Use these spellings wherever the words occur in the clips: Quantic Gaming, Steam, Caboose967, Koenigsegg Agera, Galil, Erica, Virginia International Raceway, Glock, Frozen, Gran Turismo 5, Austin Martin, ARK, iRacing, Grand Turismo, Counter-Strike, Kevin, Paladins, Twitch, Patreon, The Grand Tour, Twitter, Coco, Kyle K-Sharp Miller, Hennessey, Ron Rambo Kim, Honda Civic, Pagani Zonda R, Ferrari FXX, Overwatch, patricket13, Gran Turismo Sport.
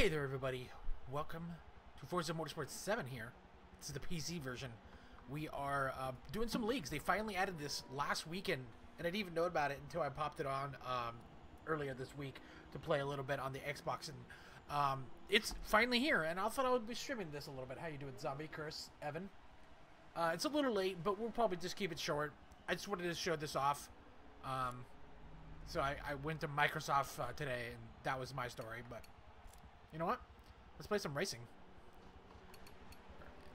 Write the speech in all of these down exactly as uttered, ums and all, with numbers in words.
Hey there everybody, welcome to Forza Motorsport seven here. This is the P C version. We are uh, doing some leagues. They finally added this last weekend, and I didn't even know about it until I popped it on um, earlier this week to play a little bit on the Xbox. And um, it's finally here, and I thought I would be streaming this a little bit. How you doing, Zombie Curse, Evan? Uh, it's a little late, but we'll probably just keep it short. I just wanted to show this off. Um, so I, I went to Microsoft uh, today, and that was my story, but... You know what? Let's play some racing.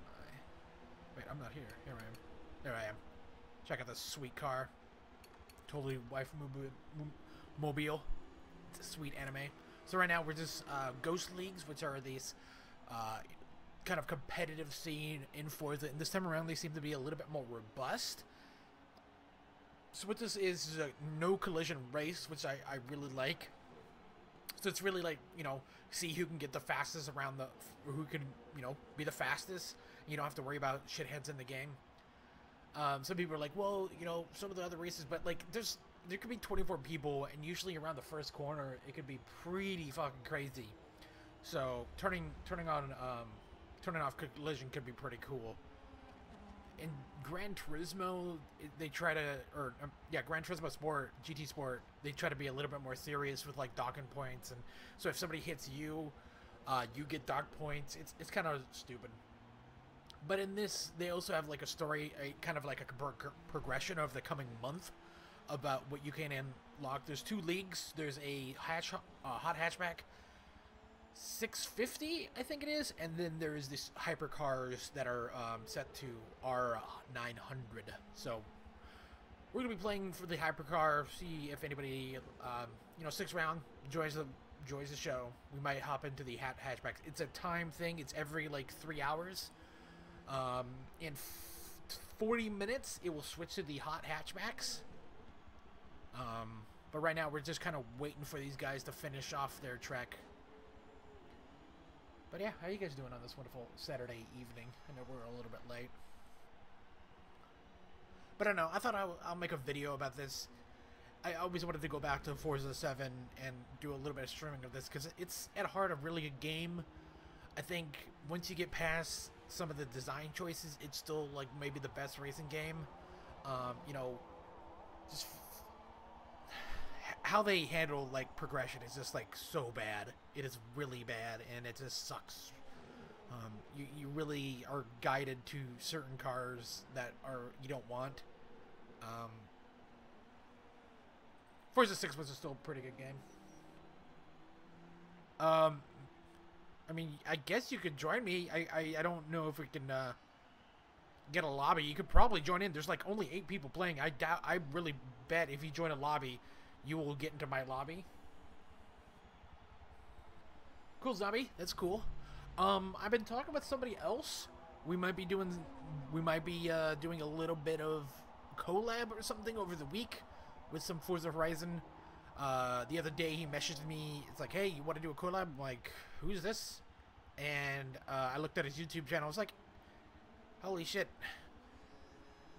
Where am I? Wait, I'm not here. Here I am. There I am. Check out this sweet car. Totally wife mobile. It's a sweet anime. So right now we're just uh, Ghost Leagues, which are these uh, kind of competitive scene in Forza. And this time around they seem to be a little bit more robust. So what this is is a no collision race, which I, I really like. So it's really like, you know, see who can get the fastest around the, who can, you know, be the fastest. You don't have to worry about shitheads in the game. Um, some people are like, well, you know, some of the other races, but like there's, there could be twenty-four people and usually around the first corner, it could be pretty fucking crazy. So turning, turning on, um, turning off collision could be pretty cool. In Gran Turismo, they try to, or um, yeah, Gran Turismo Sport, G T Sport, they try to be a little bit more serious with like docking points, and so if somebody hits you, uh, you get dock points. It's it's kind of stupid. But in this, they also have like a story, a kind of like a pro progression of the coming month about what you can unlock. There's two leagues. There's a hatch, uh, hot hatchback, six fifty, I think it is, and then there is this hypercars that are um, set to R nine hundred. So we're gonna be playing for the hypercar. See if anybody, um, you know, six round joins the joins the show. We might hop into the hat hatchbacks. It's a time thing. It's every like three hours. Um, in f forty minutes, it will switch to the hot hatchbacks. Um, but right now, we're just kind of waiting for these guys to finish off their trek. But yeah, how are you guys doing on this wonderful Saturday evening? I know we're a little bit late. But I don't know, I thought I'll, I'll make a video about this. I always wanted to go back to Forza seven and do a little bit of streaming of this, because it's at heart a really good game. I think once you get past some of the design choices, it's still like maybe the best racing game. Um, you know, just how they handle like progression is just like so bad. It is really bad, and it just sucks. Um, you you really are guided to certain cars that are you don't want. Um, Forza six was still a pretty good game. Um, I mean, I guess you could join me. I I, I don't know if we can uh, get a lobby. You could probably join in. There's like only eight people playing. I doubt. I really bet if you join a lobby, you will get into my lobby. Cool, Zombie. That's cool. Um, I've been talking with somebody else. We might be doing, we might be uh, doing a little bit of collab or something over the week with some Forza Horizon. Uh, the other day he messaged me. It's like, hey, you want to do a collab? I'm like, who's this? And uh, I looked at his YouTube channel. I was like, holy shit.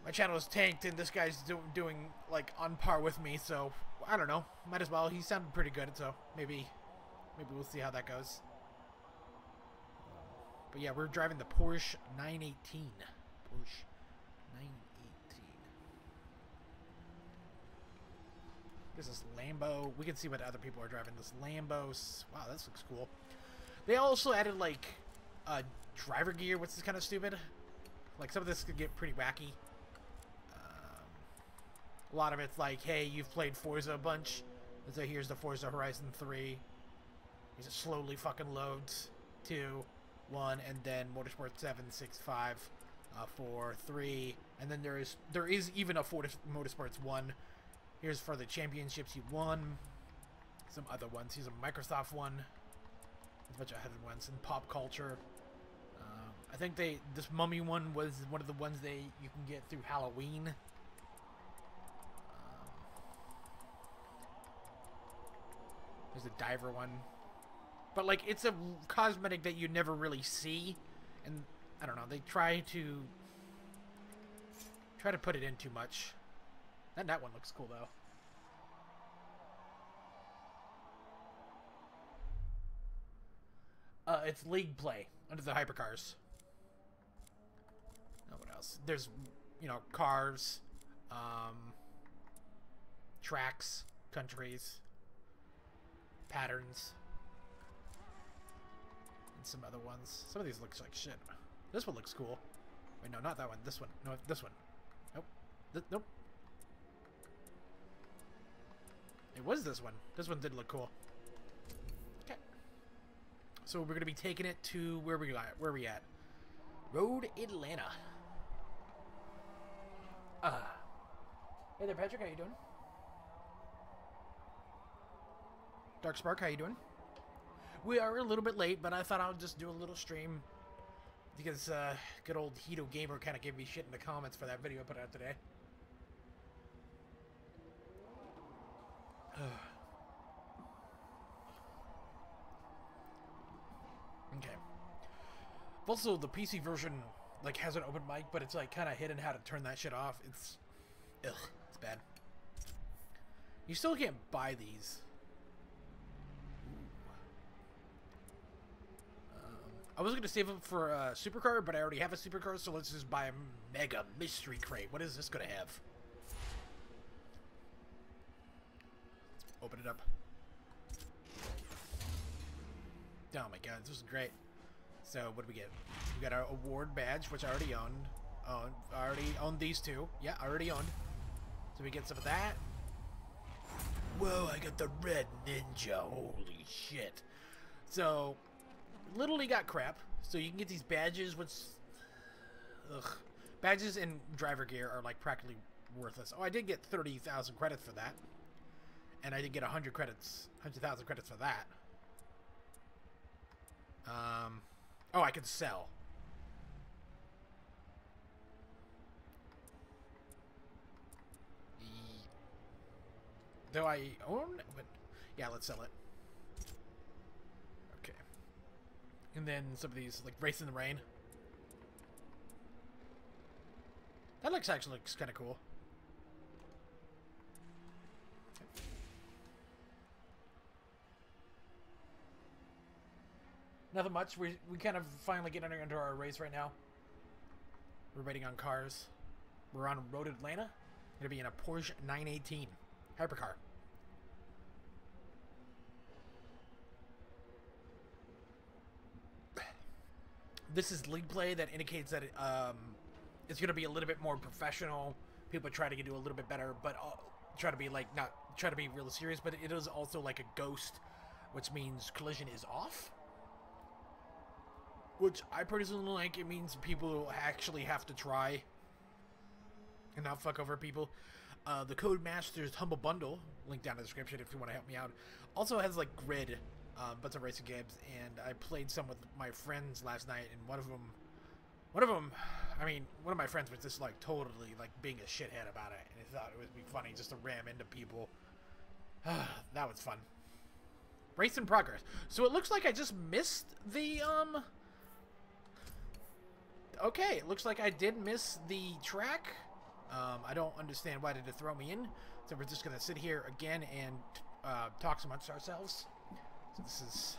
My channel is tanked, and this guy's do doing, like, on par with me, so, I don't know. Might as well. He sounded pretty good, so maybe maybe we'll see how that goes. But yeah, we're driving the Porsche nine eighteen. Porsche nine eighteen. This is Lambo. We can see what other people are driving. This Lambo. Wow, this looks cool. They also added, like, uh, driver gear, which is kind of stupid. Like, some of this could get pretty wacky. A lot of it's like, hey, you've played Forza a bunch, and so here's the Forza Horizon three. Here's it slowly fucking loads. two, one, and then Motorsport seven, six, five, uh, four, three, and then there is there is even a Forza Motorsports one. Here's for the championships you won. Some other ones. Here's a Microsoft one. There's a bunch of other ones in pop culture. Uh, I think they this mummy one was one of the ones they you can get through Halloween. There's a diver one. But, like, it's a cosmetic that you never really see. And, I don't know, they try to... Try to put it in too much. And that one looks cool, though. Uh, it's league play under the hypercars. Now what else? There's, you know, cars, um, tracks, countries, patterns, and some other ones. Some of these looks like shit. This one looks cool. Wait, no, not that one. This one. No, this one. Nope. Th nope. It was this one. This one did look cool. Okay. So we're gonna be taking it to where we at? Where we at? Road Atlanta. Ah. Uh. Hey there, Patrick. How you doing? Dark Spark, how you doing? We are a little bit late, but I thought I'll just do a little stream because uh, good old Hito Gamer kind of gave me shit in the comments for that video I put out today. Okay. Also, the P C version like has an open mic, but it's like kind of hidden how to turn that shit off. It's, ugh, it's bad. You still can't buy these. I was going to save up for a supercar, but I already have a supercar, so let's just buy a mega mystery crate. What is this going to have? Open it up. Oh my god, this was great. So, what do we get? We got our award badge, which I already owned. Owned. I already owned these two. Yeah, I already owned. So we get some of that. Whoa, I got the Red Ninja. Holy shit. So... literally got crap, so you can get these badges, which, ugh, badges and driver gear are like practically worthless. Oh, I did get thirty thousand credits for that, and I did get one hundred credits, one hundred thousand credits for that. Um, oh, I can sell. Do I own it? Yeah, let's sell it. And then some of these, like, Race in the Rain. That looks actually looks kind of cool. Okay. Nothing much. We, we kind of finally get under, under our race right now. We're waiting on cars. We're on Road Atlanta. Gonna be in a Porsche nine eighteen hypercar. This is league play that indicates that it, um, it's going to be a little bit more professional. People try to do a little bit better, but uh, try to be like not try to be real serious. But it is also like a ghost, which means collision is off. Which I personally like. It means people actually have to try and not fuck over people. Uh, the Codemasters Humble Bundle link down in the description if you want to help me out. Also has like grid. Um, but some racing games, and I played some with my friends last night, and one of them, one of them, I mean, one of my friends was just, like, totally, like, being a shithead about it, and he thought it would be funny just to ram into people. That was fun. Race in progress. So it looks like I just missed the, um, okay, it looks like I did miss the track. Um, I don't understand why did it throw me in, so we're just gonna sit here again and, uh, talk amongst ourselves. So this is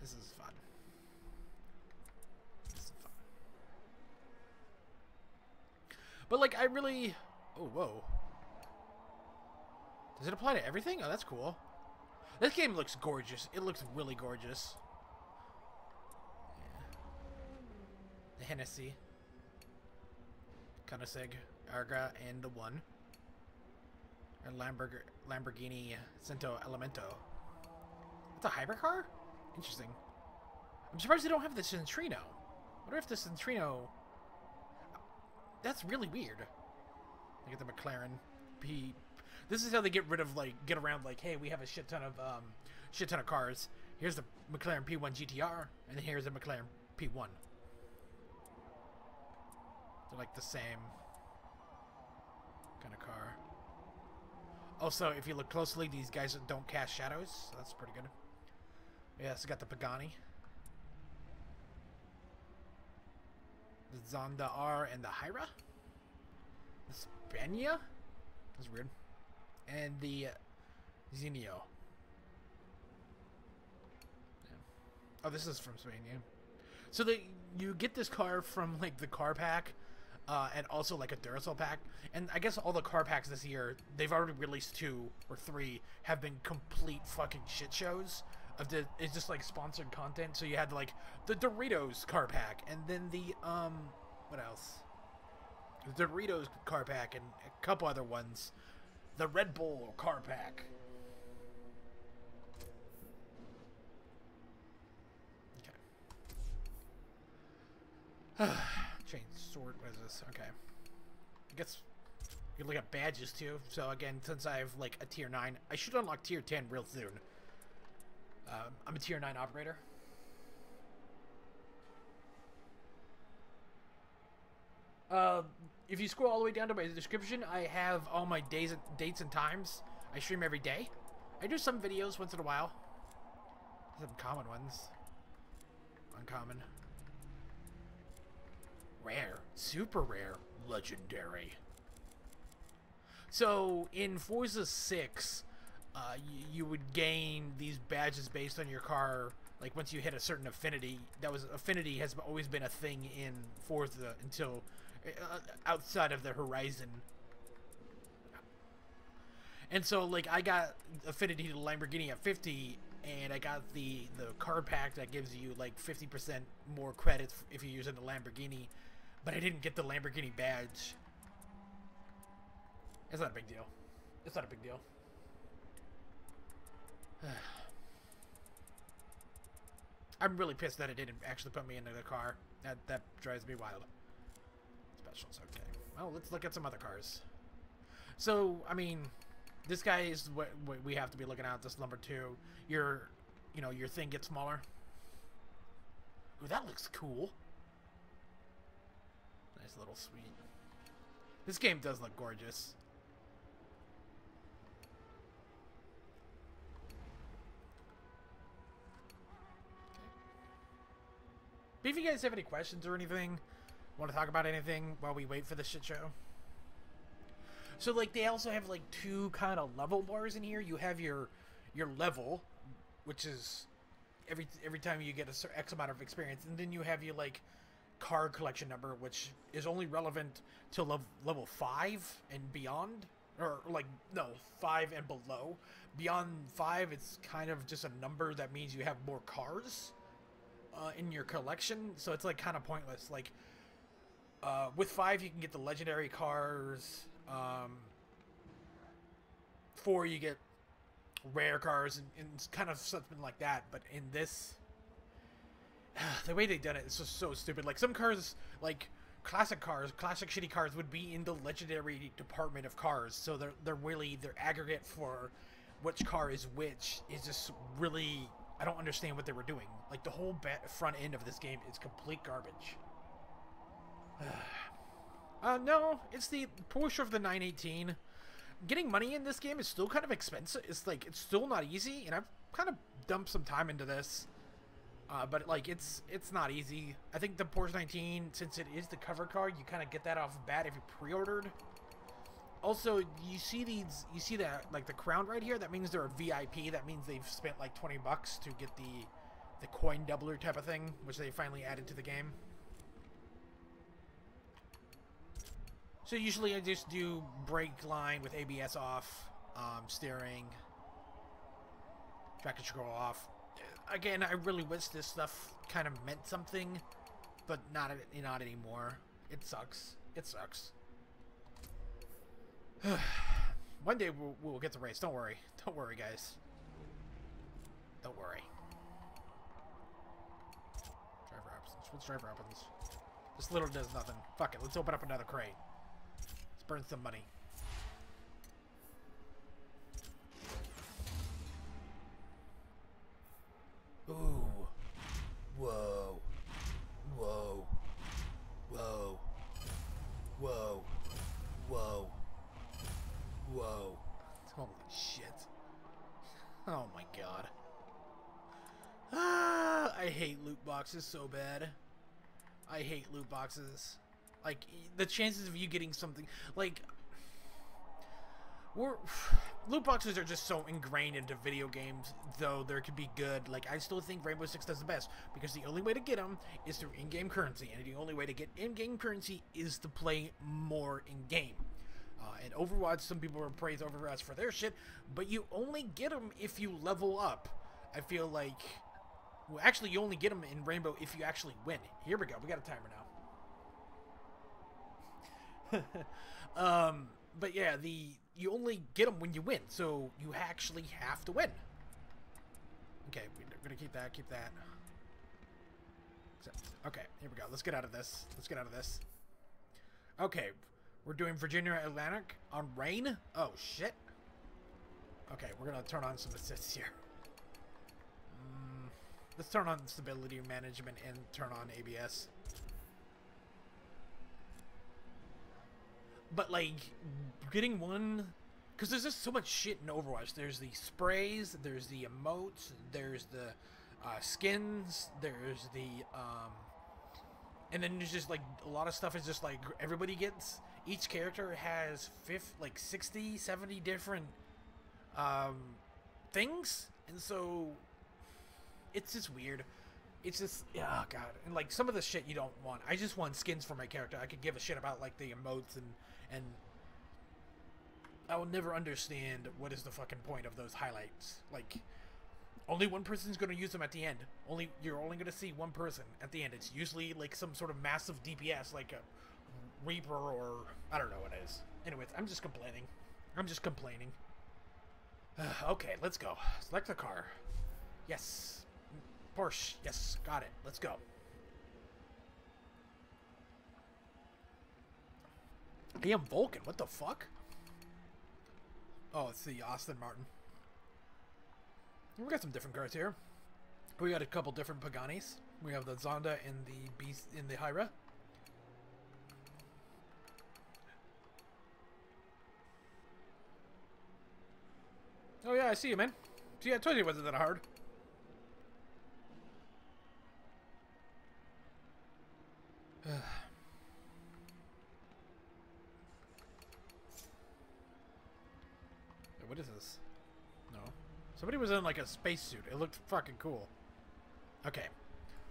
this is fun. This is fun. But like I really oh whoa. Does it apply to everything? Oh, that's cool. This game looks gorgeous. It looks really gorgeous. Yeah. The Hennessey, Koenigsegg Agera, and the one. Or Lamborg Lamborghini Centenario Elemento. It's a hypercar? Interesting. I'm surprised they don't have the Centrino. I wonder if the Centrino... That's really weird. They get the McLaren P... This is how they get rid of, like, get around, like, hey, we have a shit ton of, um, shit ton of cars. Here's the McLaren P one G T R, and here's the McLaren P one. They're, like, the same kind of car. Also, if you look closely, these guys don't cast shadows, so that's pretty good. Yeah, it's got the Pagani. The Zonda R and the Hira. The Spania? That's weird. And the Zenio. Yeah. Oh, this is from Spain, yeah. So they, you get this car from, like, the car pack, uh, and also, like, a Duracell pack. And I guess all the car packs this year, they've already released two or three, have been complete fucking shit shows. Of the, it's just, like, sponsored content. So you had, like, the Doritos car pack, and then the, um, what else? The Doritos car pack, and a couple other ones. The Red Bull car pack. Chain sword, what is this? Okay. I guess you look at badges too. So again, since I have like a tier nine, I should unlock tier ten real soon. Um, I'm a tier nine operator. Uh, if you scroll all the way down to my description, I have all my days, dates and times. I stream every day. I do some videos once in a while. Some common ones. Uncommon. Rare, super rare, legendary. So in Forza six, uh, you, you would gain these badges based on your car. Like once you hit a certain affinity, that was affinity has always been a thing in Forza until uh, outside of the Horizon. And so like I got affinity to Lamborghini at fifty. And I got the, the car pack that gives you like fifty percent more credits if you're using the Lamborghini. But I didn't get the Lamborghini badge. It's not a big deal. It's not a big deal. I'm really pissed that it didn't actually put me into the car. That, that drives me wild. Specials, okay. Well, let's look at some other cars. So, I mean... This guy is what, what we have to be looking at. This number two, your, you know, your thing gets smaller. Ooh, that looks cool. Nice little suite. This game does look gorgeous. Okay. But if you guys have any questions or anything, want to talk about anything while we wait for the shit show. So, like, they also have, like, two kind of level bars in here. You have your your level, which is every every time you get a X amount of experience. And then you have your, like, car collection number, which is only relevant to level five and beyond. Or, like, no, five and below. Beyond five, it's kind of just a number that means you have more cars uh, in your collection. So it's, like, kind of pointless. Like, uh, with five, you can get the legendary cars... Um, four, you get rare cars and, and kind of something like that. But in this, the way they done it is just so stupid. Like some cars, like classic cars, classic shitty cars would be in the legendary department of cars. So they're, they're really, their aggregate for which car is which is just really, I don't understand what they were doing. Like the whole front end of this game is complete garbage. Uh, no, it's the Porsche of the nine eighteen. Getting money in this game is still kind of expensive. It's like, it's still not easy, and I've kind of dumped some time into this. Uh, but, like, it's it's not easy. I think the Porsche nineteen, since it is the cover car, you kind of get that off the bat if you pre-ordered. Also, you see these, you see that, like, the crown right here? That means they're a V I P. That means they've spent, like, twenty bucks to get the, the coin doubler type of thing, which they finally added to the game. So usually I just do brake line with A B S off, um, steering, traction control off. Again, I really wish this stuff kind of meant something, but not not anymore. It sucks. It sucks. One day we'll, we'll get the race. Don't worry. Don't worry, guys. Don't worry. Driver options. What's driver options? This little does nothing. Fuck it. Let's open up another crate. Burn some money. Ooh. Whoa. Whoa. Whoa. Whoa. Whoa. Whoa. Holy shit. Oh my god. Ah, I hate loot boxes so bad. I hate loot boxes. Like, the chances of you getting something, like, we're, loot boxes are just so ingrained into video games, though there could be good. Like, I still think Rainbow Six does the best, because the only way to get them is through in-game currency, and the only way to get in-game currency is to play more in-game. Uh, and Overwatch, some people were praised Overwatch for their shit, but you only get them if you level up. I feel like... Well, actually, you only get them in Rainbow if you actually win. Here we go. We got a timer now. um, but yeah, the you only get them when you win, so you actually have to win. Okay, we're gonna keep that. Keep that. Okay, here we go. Let's get out of this. Let's get out of this. Okay, we're doing Virginia Atlantic on rain. Oh shit. Okay, we're gonna turn on some assists here. Let's turn on stability management and turn on A B S. But, like, getting one... Because there's just so much shit in Overwatch. There's the sprays, there's the emotes, there's the uh, skins, there's the... Um, and then there's just, like, a lot of stuff is just, like, everybody gets... Each character has, fifth, like, sixty, seventy different um, things. And so... It's just weird. It's just, oh god. And like some of the shit you don't want. I just want skins for my character. I could give a shit about like the emotes and and I will never understand what is the fucking point of those highlights. Like only one person's gonna use them at the end. Only you're only gonna see one person at the end. It's usually like some sort of massive D P S, like a Reaper or I don't know what it is. Anyways, I'm just complaining. I'm just complaining. Uh, okay, let's go. Select a car. Yes. Porsche. Yes, got it. Let's go. Damn Vulcan, what the fuck? Oh, it's the Austin Martin. We got some different cars here. We got a couple different Paganis. We have the Zonda and the Beast in the Hyra. Oh yeah, I see you, man. See, I told you it wasn't that hard. What is this? No. Somebody was in like a spacesuit. It looked fucking cool. Okay.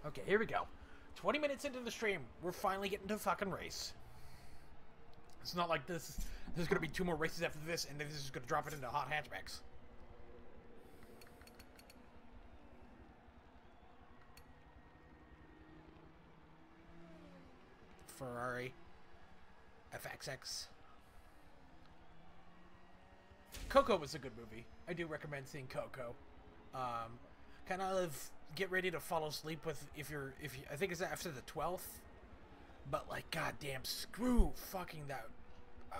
Okay, here we go. twenty minutes into the stream, we're finally getting to a fucking race. It's not like this. There's gonna be two more races after this, and then this is gonna drop it into hot hatchbacks. Ferrari F X X. Coco was a good movie. I do recommend seeing Coco. Um, kind of get ready to fall asleep with if you're if you, I think it's after the twelfth. But like, goddamn, screw fucking that uh,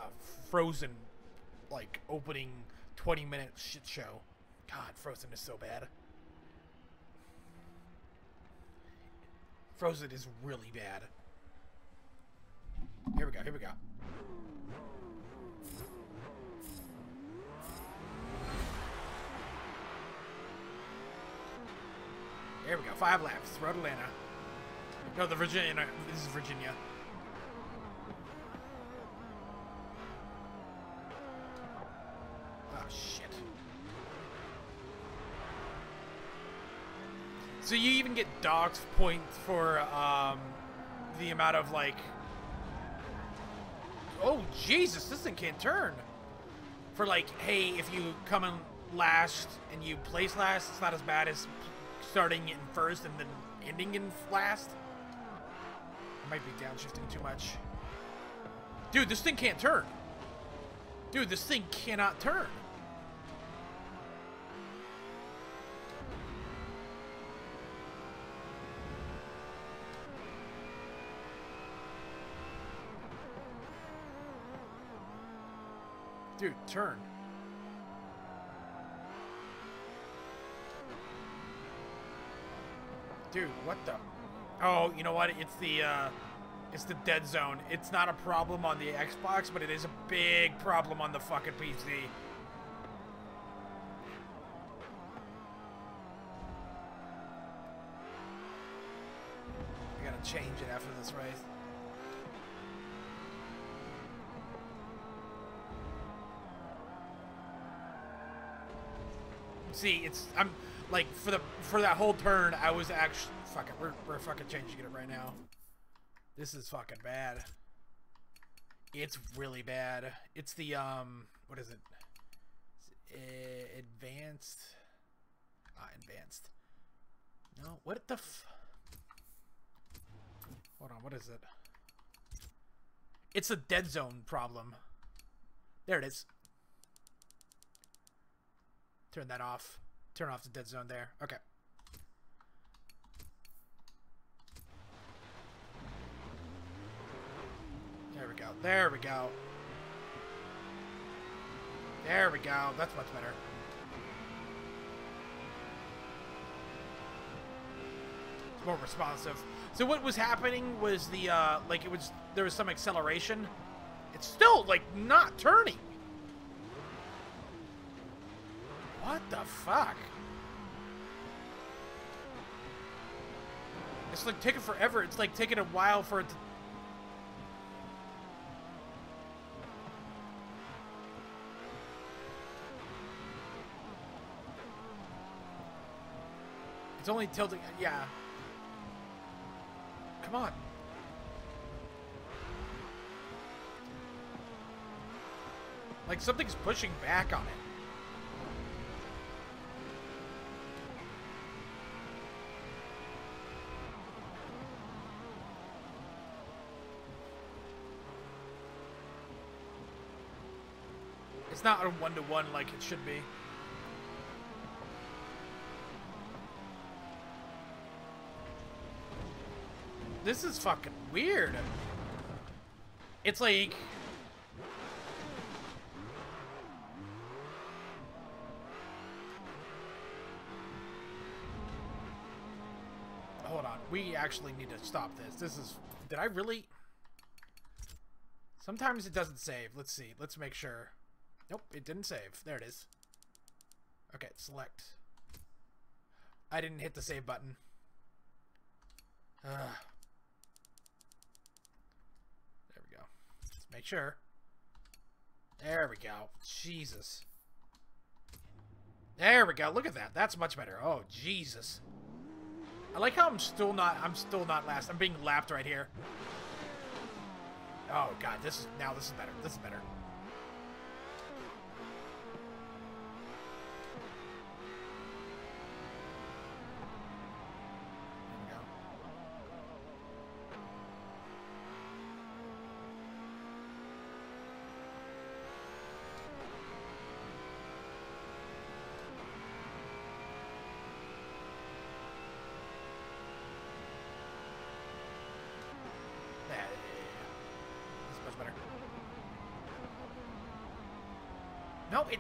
Frozen like opening twenty minute shit show. God, Frozen is so bad. Frozen is really bad. Here we go, here we go. Here we go, five laps, Road Atlanta. No, the Virginia, no, this is Virginia. Oh, shit. So you even get docked points for um, the amount of, like, oh, Jesus, this thing can't turn. For like, hey, if you come in last and you place last, it's not as bad as starting in first and then ending in last. I might be downshifting too much. Dude, this thing can't turn. Dude, this thing cannot turn. Dude, turn. Dude, what the? Oh, you know what? It's the, uh, it's the dead zone. It's not a problem on the Xbox, but it is a big problem on the fucking P C. I gotta change it after this race. see, it's, I'm, like, for the, for that whole turn, I was actually, fuck it, we're, we're fucking changing it up right now. This is fucking bad. It's really bad. It's the, um, what is it? It's advanced, not advanced. No, what the f... Hold on, what is it? It's a dead zone problem. There it is. Turn that off. Turn off the dead zone there. Okay. There we go. There we go. There we go. That's much better. It's more responsive. So what was happening was the, uh, like it was, there was some acceleration. It's still, like, not turning. What the fuck? It's, like, taking forever. It's, like, taking a while for it to... It's only tilting, yeah. Come on. Like, something's pushing back on it. It's not a one-to-one like it should be. This is fucking weird. It's like... Hold on. We actually need to stop this. This is... Did I really... Sometimes it doesn't save. Let's see. Let's make sure. Nope, it didn't save. There it is. Okay, select. I didn't hit the save button. Ugh. Make sure. There we go. Jesus. There we go. Look at that. That's much better. Oh, Jesus. I like how I'm still not, I'm still not last. I'm being lapped right here. Oh, God. This is, now this is better. This is better. No, it...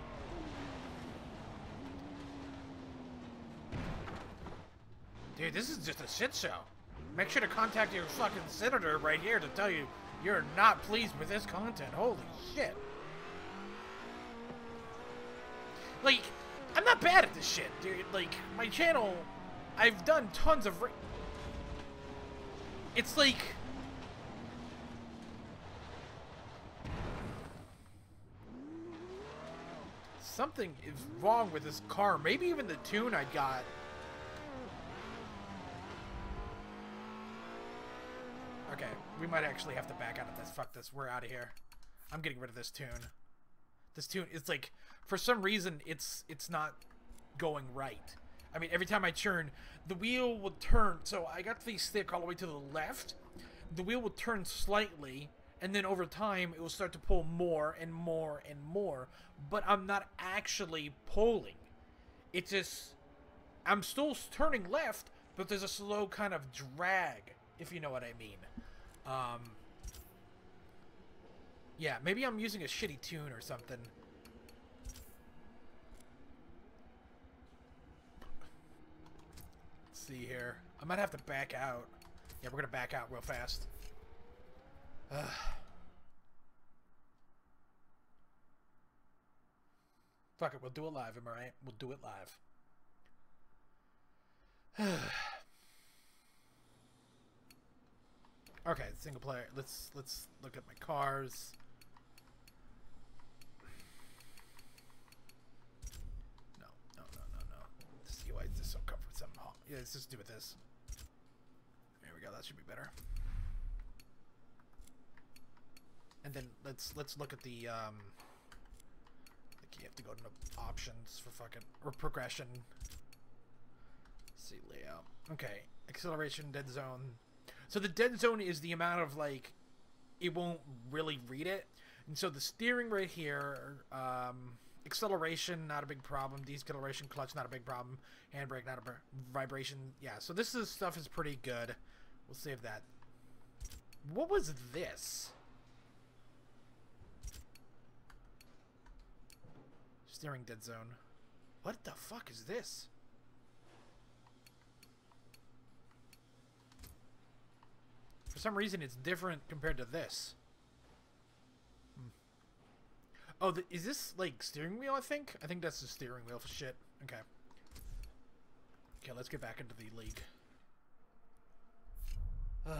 Dude, this is just a shit show. Make sure to contact your fucking senator right here to tell you you're not pleased with this content. Holy shit. Like, I'm not bad at this shit, dude. Like, my channel, I've done tons of... Ra it's like... Something is wrong with this car. Maybe even the tune I got. Okay, we might actually have to back out of this. Fuck this. We're out of here. I'm getting rid of this tune. This tune is like, for some reason, it's it's not going right. I mean, every time I turn, the wheel will turn. So I got the stick all the way to the left. The wheel will turn slightly. And then over time, it will start to pull more and more and more. But I'm not actually pulling. It's just... I'm still turning left, but there's a slow kind of drag, if you know what I mean. Um, yeah, maybe I'm using a shitty tune or something. Let's see here. I might have to back out. Yeah, we're going to back out real fast. Uh. Fuck it, we'll do it live, am I right? We'll do it live. Okay, single player. Let's let's look at my cars. No, no, no, no, no. this. Let's do with this. There we go. That should be better. And then let's let's look at the. Um, I think you have to go to options for fucking or progression. Let's see layout. Okay, acceleration, dead zone. So the dead zone is the amount of like, it won't really read it. And so the steering right here, um, acceleration, not a big problem. Deceleration, clutch, not a big problem. Handbrake, not a vibration. Yeah, so this is, stuff is pretty good. We'll save that. What was this? Steering dead zone. What the fuck is this? For some reason, it's different compared to this. Hmm. Oh, the, is this, like, steering wheel, I think? I think that's the steering wheel for shit. Okay. Okay, let's get back into the league. Ugh.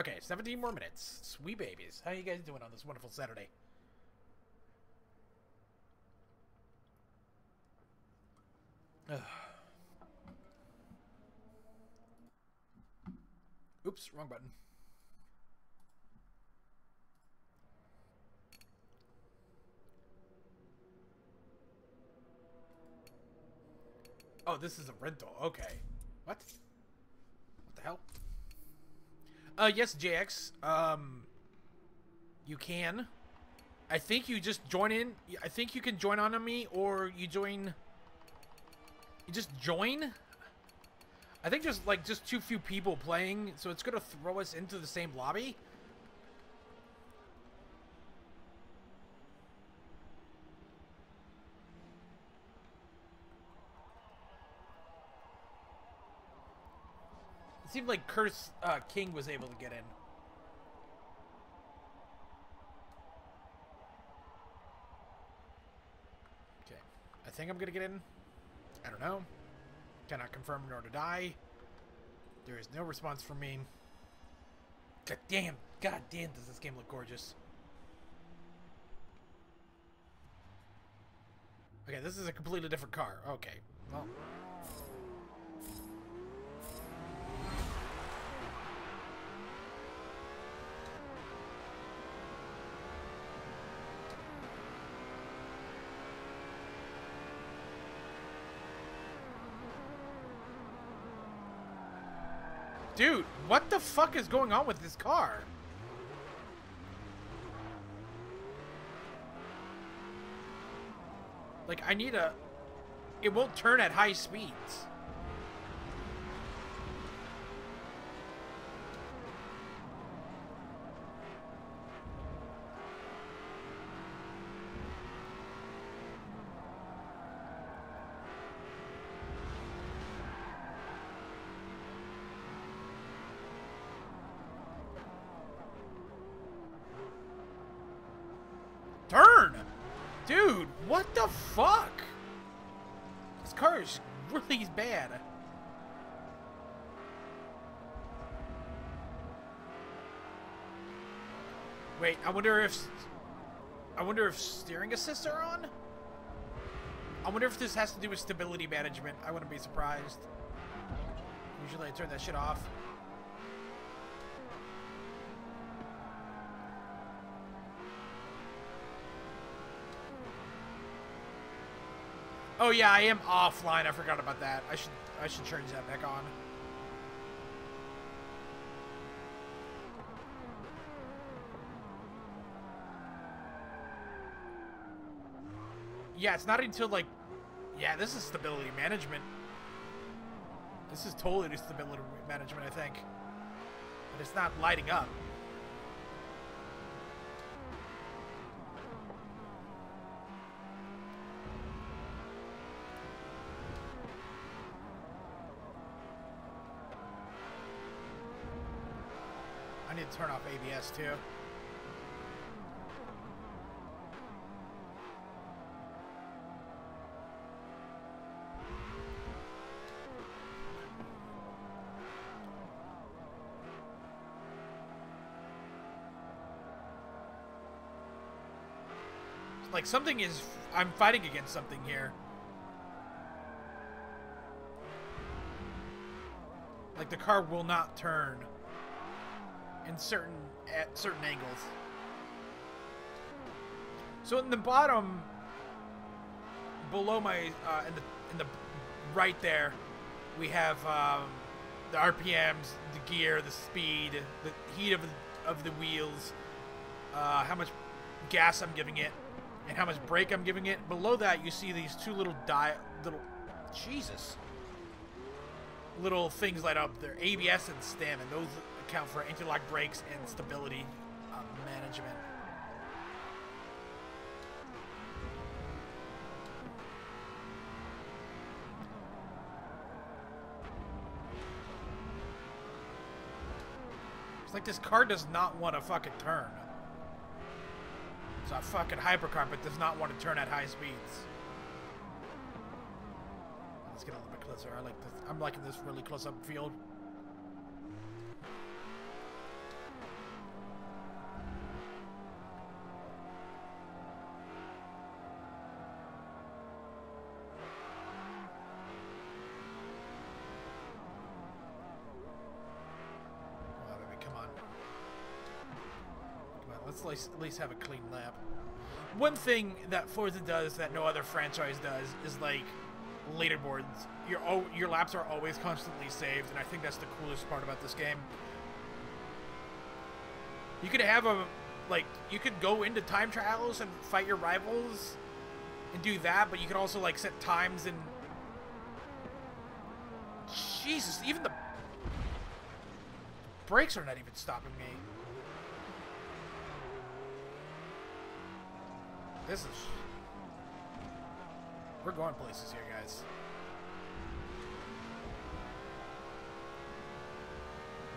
Okay, seventeen more minutes. Sweet babies. How are you guys doing on this wonderful Saturday? Ugh. Oops, wrong button. Oh, this is a rental. Okay. What? What the hell? Uh, yes, J X. Um, you can. I think you just join in. I think you can join on to me, or you join. You just join. I think there's, like, just too few people playing, so it's gonna throw us into the same lobby. It seemed like Curse uh, King was able to get in. Okay. I think I'm gonna get in. I don't know. Cannot confirm nor deny. There is no response from me. God damn, god damn, does this game look gorgeous. Okay, this is a completely different car. Okay, well. Dude, what the fuck is going on with this car? Like, I need a... It won't turn at high speeds. Fuck! This car is really bad. Wait, I wonder if... I wonder if steering assists are on? I wonder if this has to do with stability management. I wouldn't be surprised. Usually I turn that shit off. Oh yeah, I am offline. I forgot about that. I should I should turn that back on. Yeah, it's not until like, yeah, this is stability management. This is totally stability management, I think. But it's not lighting up. Turn off A B S too. like something is, I'm fighting against something here. Like the car will not turn in certain, at certain angles. So in the bottom, below my, uh, in the, in the right there, we have um, the R P Ms, the gear, the speed, the heat of the, of the wheels, uh, how much gas I'm giving it, and how much brake I'm giving it. Below that, you see these two little di, little, Jesus, little things light up there, A B S and STEM, and those account for interlock brakes and stability uh, management. It's like this car does not want to fucking turn. It's a fucking hypercar, but does not want to turn at high speeds. Let's get a little bit closer. I like this. I'm liking this really close-up field. Let's at least have a clean lap. One thing that Forza does that no other franchise does is like leaderboards. Your your laps are always constantly saved, and I think that's the coolest part about this game. You could have a like you could go into time trials and fight your rivals and do that, but you could also like set times and Jesus, even the brakes are not even stopping me. This is... We're going places here, guys.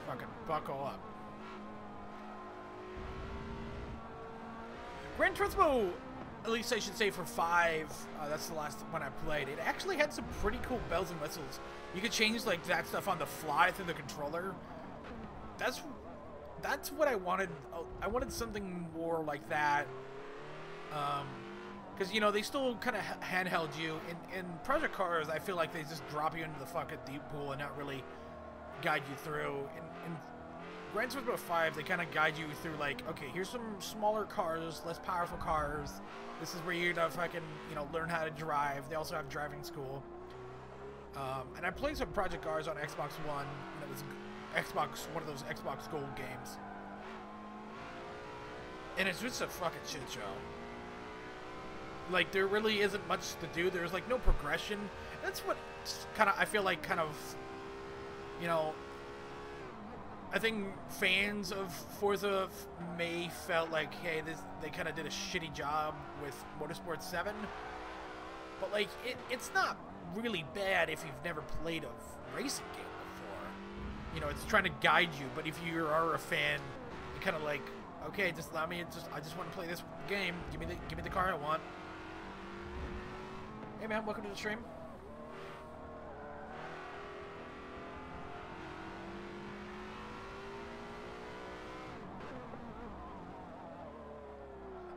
Fucking buckle up. Gran Turismo, at least I should say for five, uh, that's the last one I played, it actually had some pretty cool bells and whistles. You could change like that stuff on the fly through the controller. That's... That's what I wanted. I wanted something more like that. Um, because, you know, they still kind of handheld you. In, in Project Cars, I feel like they just drop you into the fucking deep pool and not really guide you through. In, in Gran Turismo five, they kind of guide you through, like, okay, here's some smaller cars, less powerful cars. This is where you're gonna fucking, you know, learn how to drive. They also have driving school. Um, and I played some Project Cars on Xbox One. And it was Xbox, one of those Xbox Gold games. And it's just a fucking shit show. Like, there really isn't much to do. There's, like, no progression. That's what kind of, I feel like, kind of, you know, I think fans of Forza may felt like, hey, this, they kind of did a shitty job with Motorsport seven. But, like, it, it's not really bad if you've never played a racing game before. You know, it's trying to guide you, but if you are a fan, you kind of, like, okay, just allow me, just, I just want to play this game. Give me the, give me the car I want. Hey man, welcome to the stream.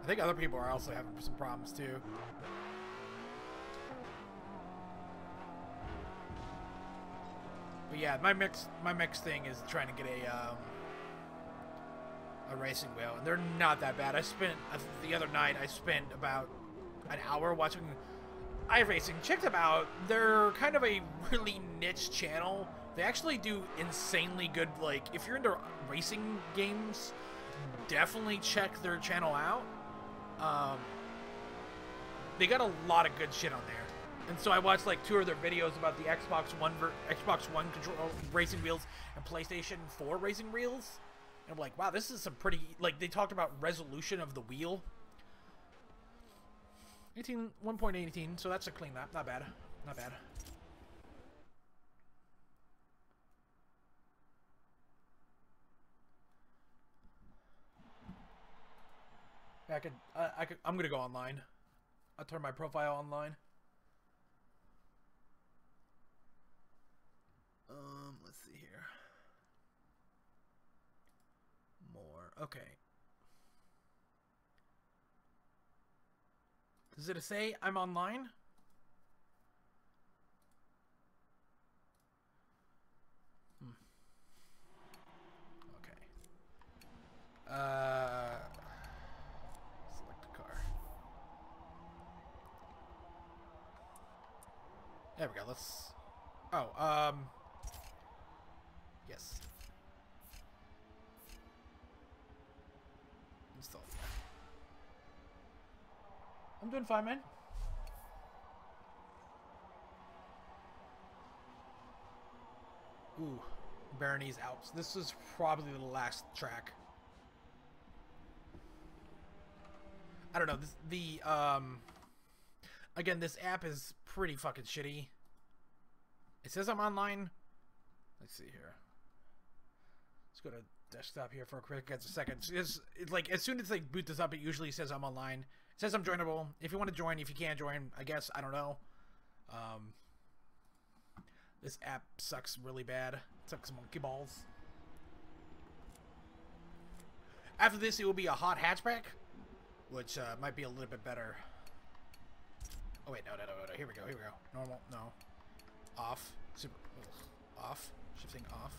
I think other people are also having some problems too. But yeah, my mix, my mix thing is trying to get a um, a racing wheel, and they're not that bad. I spent uh, the other night. I spent about an hour watching iRacing. Check them out. They're kind of a really niche channel. They actually do insanely good, like, if you're into racing games, definitely check their channel out. Um, they got a lot of good shit on there. And so I watched, like, two of their videos about the Xbox One Xbox One control racing wheels and PlayStation four racing wheels. And I'm like, wow, this is some pretty... Like, they talked about resolution of the wheel. one point one eight, so that's a clean lap. Not bad. Not bad. I could, I, I could, I'm going to go online. I'll turn my profile online. Um, let's see here. More. Okay. Does it say I'm online? Hmm. Okay. Uh, select a car. There we go. Let's. Oh, um. Yes. Install. I'm doing fine, man. Ooh, Berenice Alps. This is probably the last track. I don't know. This, the um, again, this app is pretty fucking shitty. It says I'm online. Let's see here. Let's go to desktop here for a quick a second. So it's, it's like as soon as they boot this up, it usually says I'm online. It says I'm joinable. If you want to join, if you can't join, I guess I don't know. Um, this app sucks really bad. It sucks monkey balls. After this, it will be a hot hatchback, which uh, might be a little bit better. Oh wait, no, no, no, no. Here we go. Here we go. Normal. No. Off. Super. Ugh. Off. Shifting off.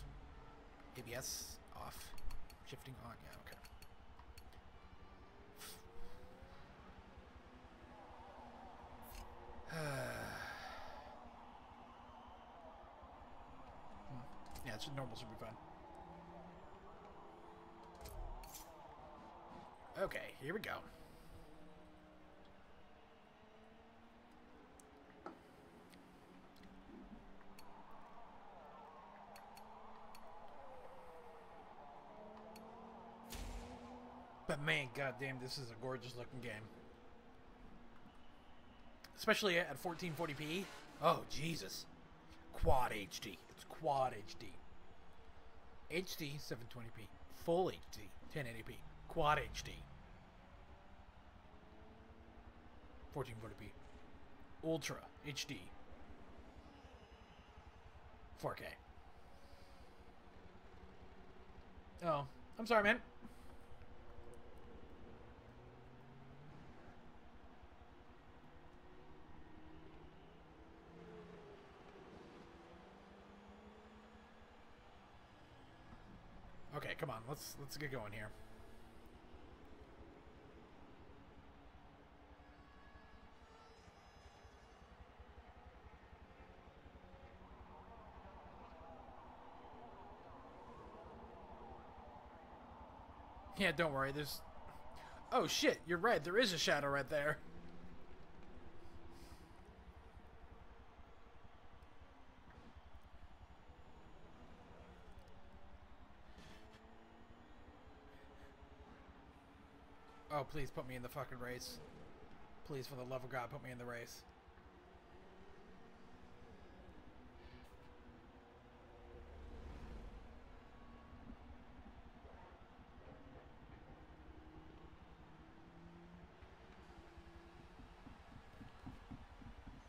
A B S off, shifting on. Yeah, okay. hmm. Yeah, it's normal should be fine. Okay, here we go. But man, goddamn, this is a gorgeous looking game. Especially at fourteen forty p. Oh, Jesus. Quad H D. It's quad H D. H D, seven twenty p. Full H D, ten eighty p. Quad H D. fourteen forty p. Ultra H D. four K. Oh, I'm sorry, man. Okay, come on. Let's let's get going here. Yeah, don't worry. There's Oh shit, you're right. There is a shadow right there. Oh, please put me in the fucking race. Please, for the love of God, put me in the race.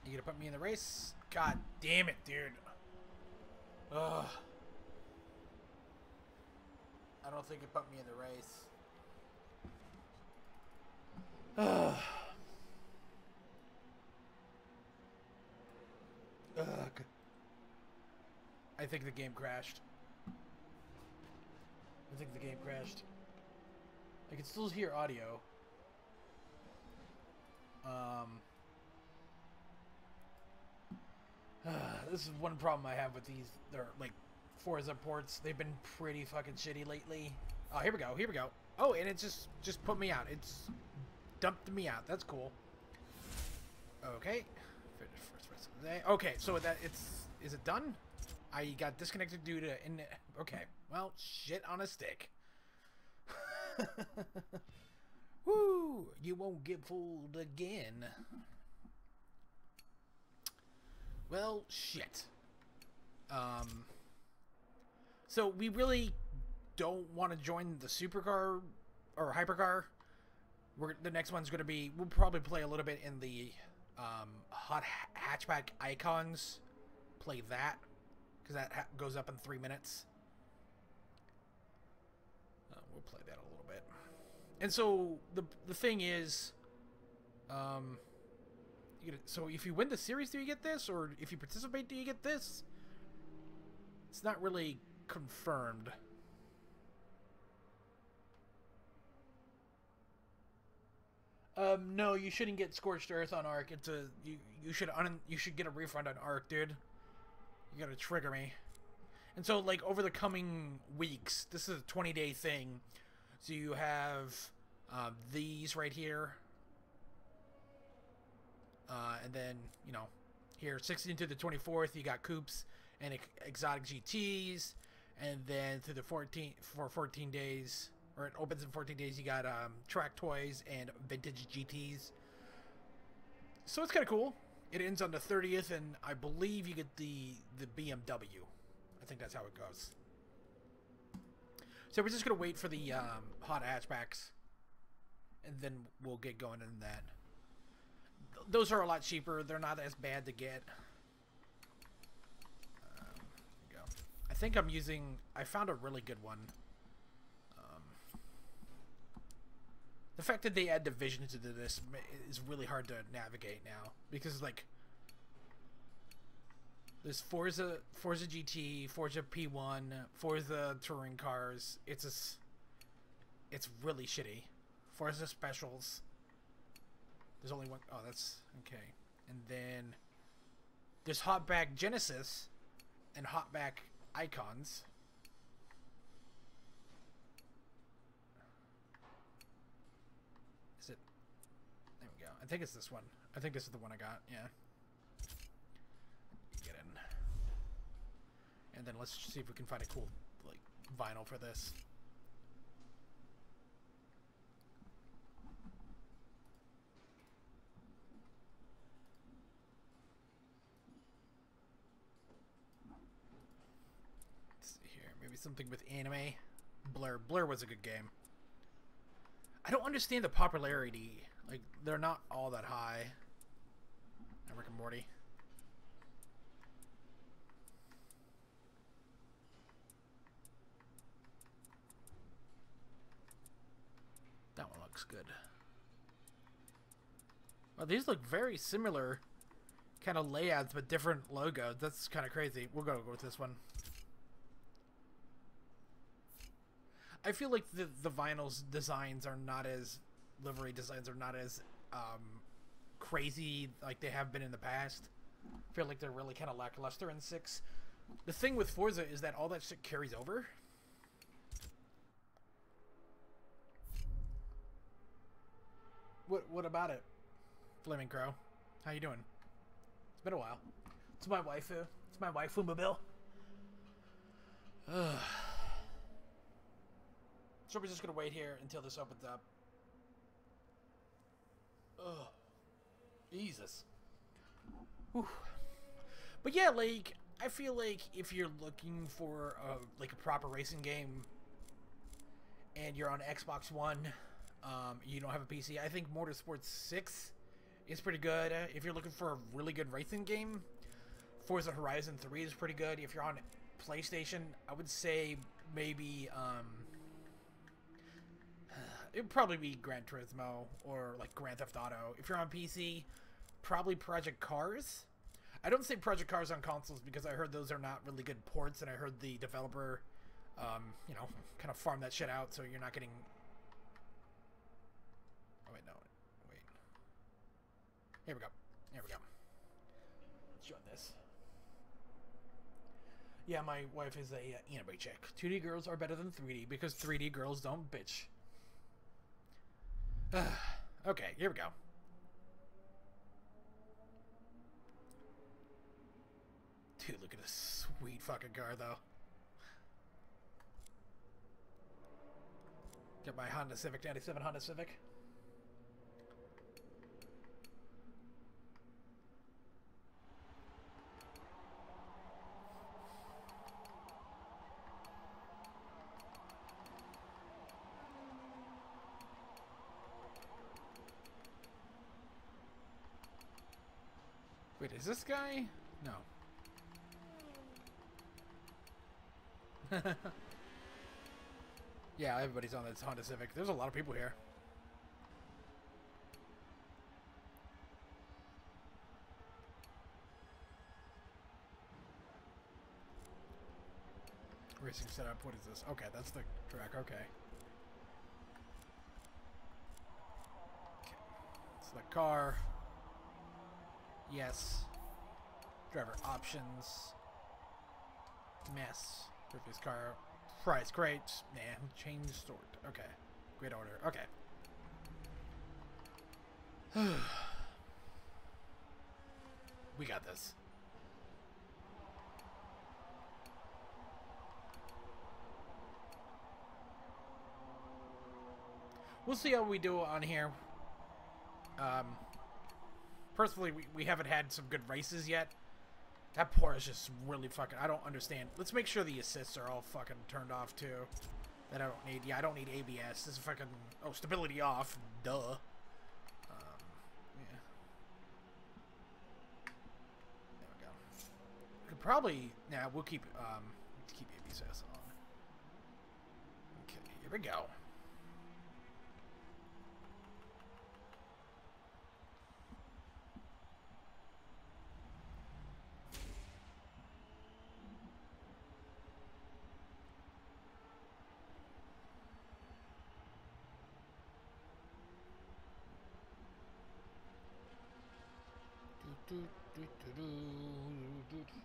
You gonna put me in the race? God damn it, dude. Ugh. I don't think it put me in the race. Ugh. Ugh. I think the game crashed. I think the game crashed. I can still hear audio. Um. Uh, this is one problem I have with these. They're like Forza ports. They've been pretty fucking shitty lately. Oh, here we go. Here we go. Oh, and it just just put me out. It's. Dumped me out. That's cool. Okay. First rest of the day. Okay, so that it's is it done? I got disconnected due to in. Okay. Well, shit on a stick. Woo! You won't get fooled again. Well, shit. Um. So we really don't want to join the supercar or hypercar. We're, the next one's going to be... We'll probably play a little bit in the um, hot hatchback icons. Play that. Because that ha goes up in three minutes. Uh, we'll play that a little bit. And so, the the thing is... Um, You get it. So if you win the series, do you get this? Or if you participate, do you get this? It's not really confirmed. Um, no, you shouldn't get Scorched Earth on ARK. It's a you. You should un. You should get a refund on ARK, dude. You gotta trigger me. And so, like, over the coming weeks, this is a twenty-day thing. So you have uh, these right here, uh, and then you know, here sixteenth to the twenty-fourth, you got coupes and ex exotic G Ts, and then through the fourteenth for fourteen days. Or it opens in fourteen days, you got um, track toys and vintage G Ts. So it's kind of cool. It ends on the thirtieth, and I believe you get the, the B M W. I think that's how it goes. So we're just going to wait for the um, Honda hatchbacks, and then we'll get going in that. Th those are a lot cheaper. They're not as bad to get. Um, there we go. I think I'm using... I found a really good one. The fact that they add divisions into this is really hard to navigate now, because like there's Forza, Forza G T, Forza P one, Forza touring cars. It's just, it's really shitty. Forza specials. There's only one. Oh, that's okay. And then there's Hotback Genesis and Hotback Icons. There we go. I think it's this one. I think this is the one I got. Yeah. Get in. And then let's see if we can find a cool, like, vinyl for this. Let's see here. Maybe something with anime. Blur. Blur was a good game. I don't understand the popularity. Like, they're not all that high. And Rick and Morty. That one looks good. Well, these look very similar kind of layouts, but different logos. That's kind of crazy. We're going to go with this one. I feel like the, the vinyls designs are not as... livery designs are not as um, crazy like they have been in the past. I feel like they're really kind of lackluster in six. The thing with Forza is that all that shit carries over. What What about it? Flaming Crow. How you doing? It's been a while. It's my waifu. It's my waifu-mobile. Ugh. So we're just going to wait here until this opens up. Ugh. Jesus. Whew. But yeah, like, I feel like if you're looking for a, like a proper racing game and you're on Xbox One, um, you don't have a P C, I think Motorsport six is pretty good. If you're looking for a really good racing game, Forza Horizon three is pretty good. If you're on PlayStation, I would say maybe... Um, it would probably be Gran Turismo or like Grand Theft Auto. If you're on P C, probably Project Cars. I don't say Project Cars on consoles because I heard those are not really good ports, and I heard the developer, um, you know, kind of farm that shit out, so you're not getting... Oh, wait, no. Wait. Here we go. Here we go. Let's join this. Yeah, my wife is a uh, anime chick. two D girls are better than three D because three D girls don't bitch. Okay, here we go. Dude, look at this sweet fucking car, though. Get my Honda Civic, ninety-seven Honda Civic. Wait, is this guy? No. Yeah, everybody's on this Honda Civic. There's a lot of people here. racing setup. What is this? Okay, that's the track. Okay. Okay. It's the car. Yes. Driver options. Mess. Previous car. Price. Great. Nah. Change sort. Okay. Grid order. Okay. We got this. We'll see how we do on here. Um, personally, we, we haven't had some good races yet. That Porsche is just really fucking... I don't understand. Let's make sure the assists are all fucking turned off, too. That I don't need. Yeah, I don't need A B S. This is fucking... Oh, stability off. Duh. Could probably, nah, we'll keep, um, keep A B S on. Okay, here we go. Do, do, do, do, do, do.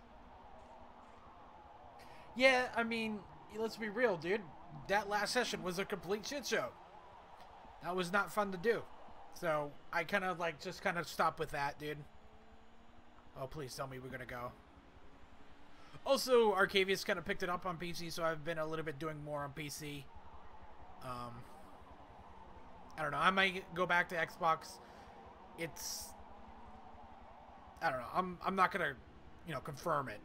Yeah, I mean, let's be real, dude. That last session was a complete shit show. That was not fun to do. So, I kind of, like, just kind of stop with that, dude. Oh, please tell me we're gonna go. Also, Arcavius kind of picked it up on P C, so I've been a little bit doing more on P C. Um, I don't know. I might go back to Xbox. It's... I don't know. I'm, I'm not going to, you know, confirm it.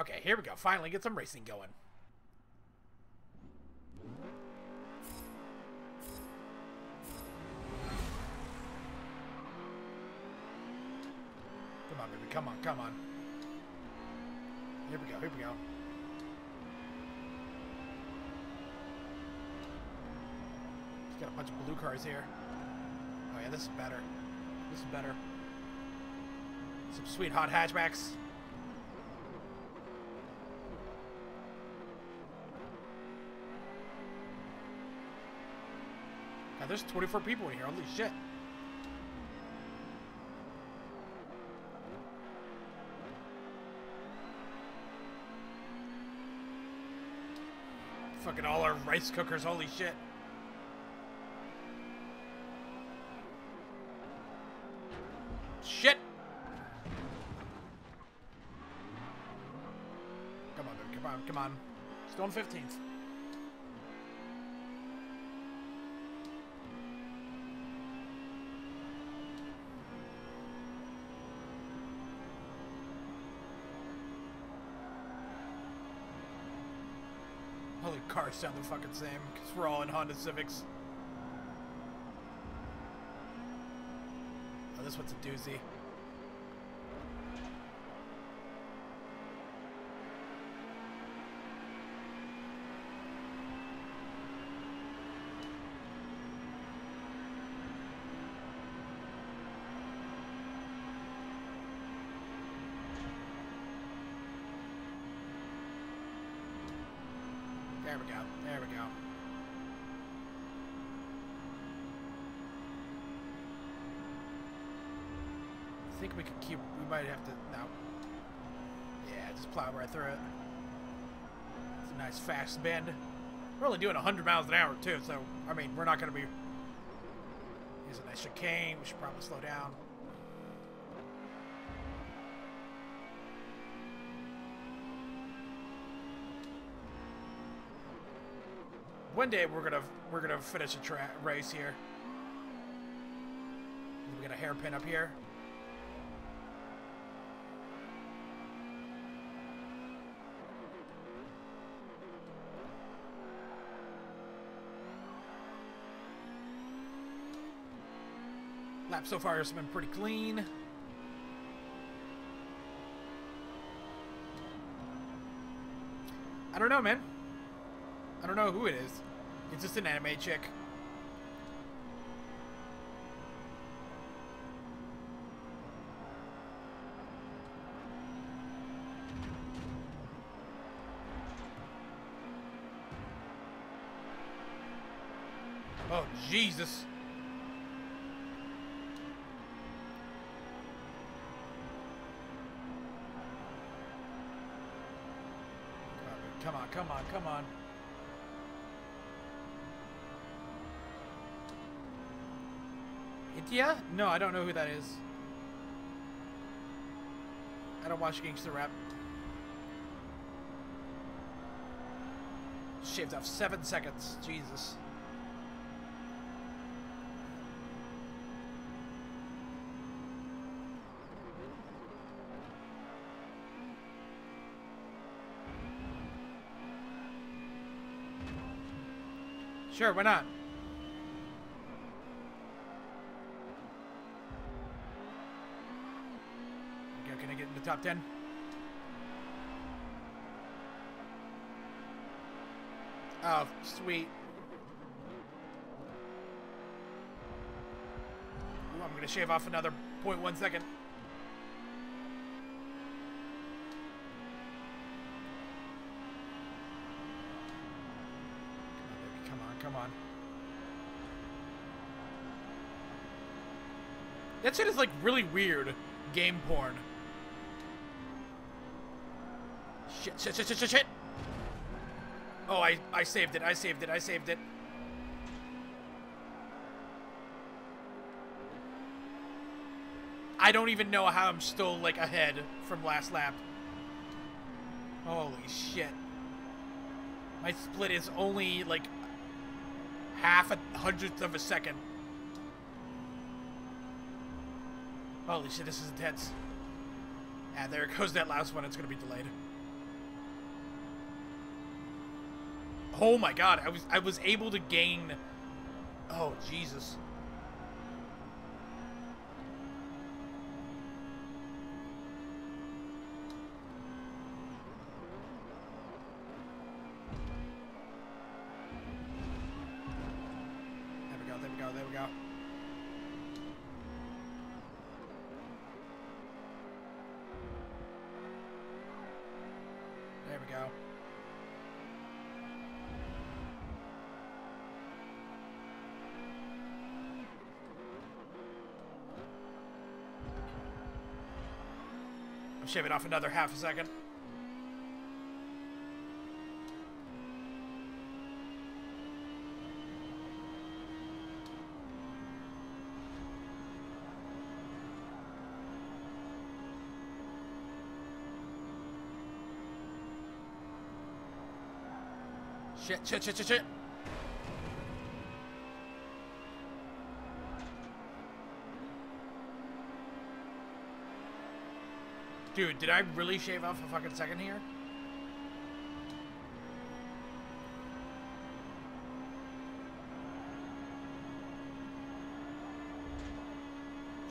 Okay, here we go. Finally get some racing going. Come on, baby. Come on, come on. Here we go, here we go. Got a bunch of blue cars here. Oh yeah, this is better. This is better. Some sweet hot hatchbacks. Yeah, there's twenty-four people in here. Holy shit. Fucking all our rice cookers. Holy shit. Shit! Come on, dude. Come on, come on. Still on fifteenth. Holy cars sound the fucking same, because we're all in Honda Civics. This one's a doozy. There we go. There we go. I think we could keep, we might have to, no. Yeah, just plow right through it. It's a nice fast bend. We're only doing one hundred miles an hour too, so, I mean, we're not going to be, here's a nice chicane, we should probably slow down. One day we're going to, we're going to finish a tra race here. We got a hairpin up here. Lap so far has been pretty clean. I don't know, man. I don't know who it is. It's just an anime chick. Oh, Jesus. Come on, come on, come on. Itia? No, I don't know who that is. I don't watch gangster rap. Shaved off seven seconds. Jesus. Sure, why not? Okay, can I get in the top ten? Oh, sweet. Ooh, I'm gonna shave off another point one second. That shit is like really weird game porn. Shit, shit, shit, shit, shit, shit. Oh, I, I saved it, I saved it, I saved it. I don't even know how I'm still like ahead from last lap. Holy shit. My split is only like half a hundredth of a second. Holy shit, this is intense. Ah, there goes that last one. It's gonna be delayed. Oh my god, I was I was able to gain. Oh Jesus. There we go. There we go. There we go. Shave it off another half a second. Shit, shit, shit, shit, shit. Dude, did I really shave off a fucking second here?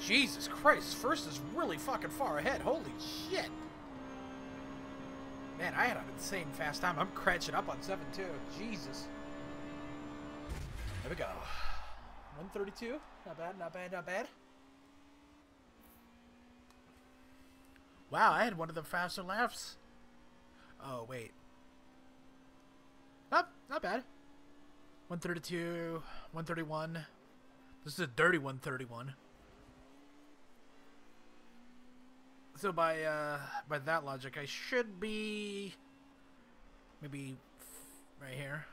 Jesus Christ, first is really fucking far ahead. Holy shit. Man, I had an insane fast time. I'm cratching up on seven, too. Jesus. There we go. one thirty-two. Not bad, not bad, not bad. Wow, I had one of the faster laps. Oh, wait. Not, not bad. one thirty-two, one thirty-one. This is a dirty one thirty-one. So by uh, by that logic, I should be maybe right here.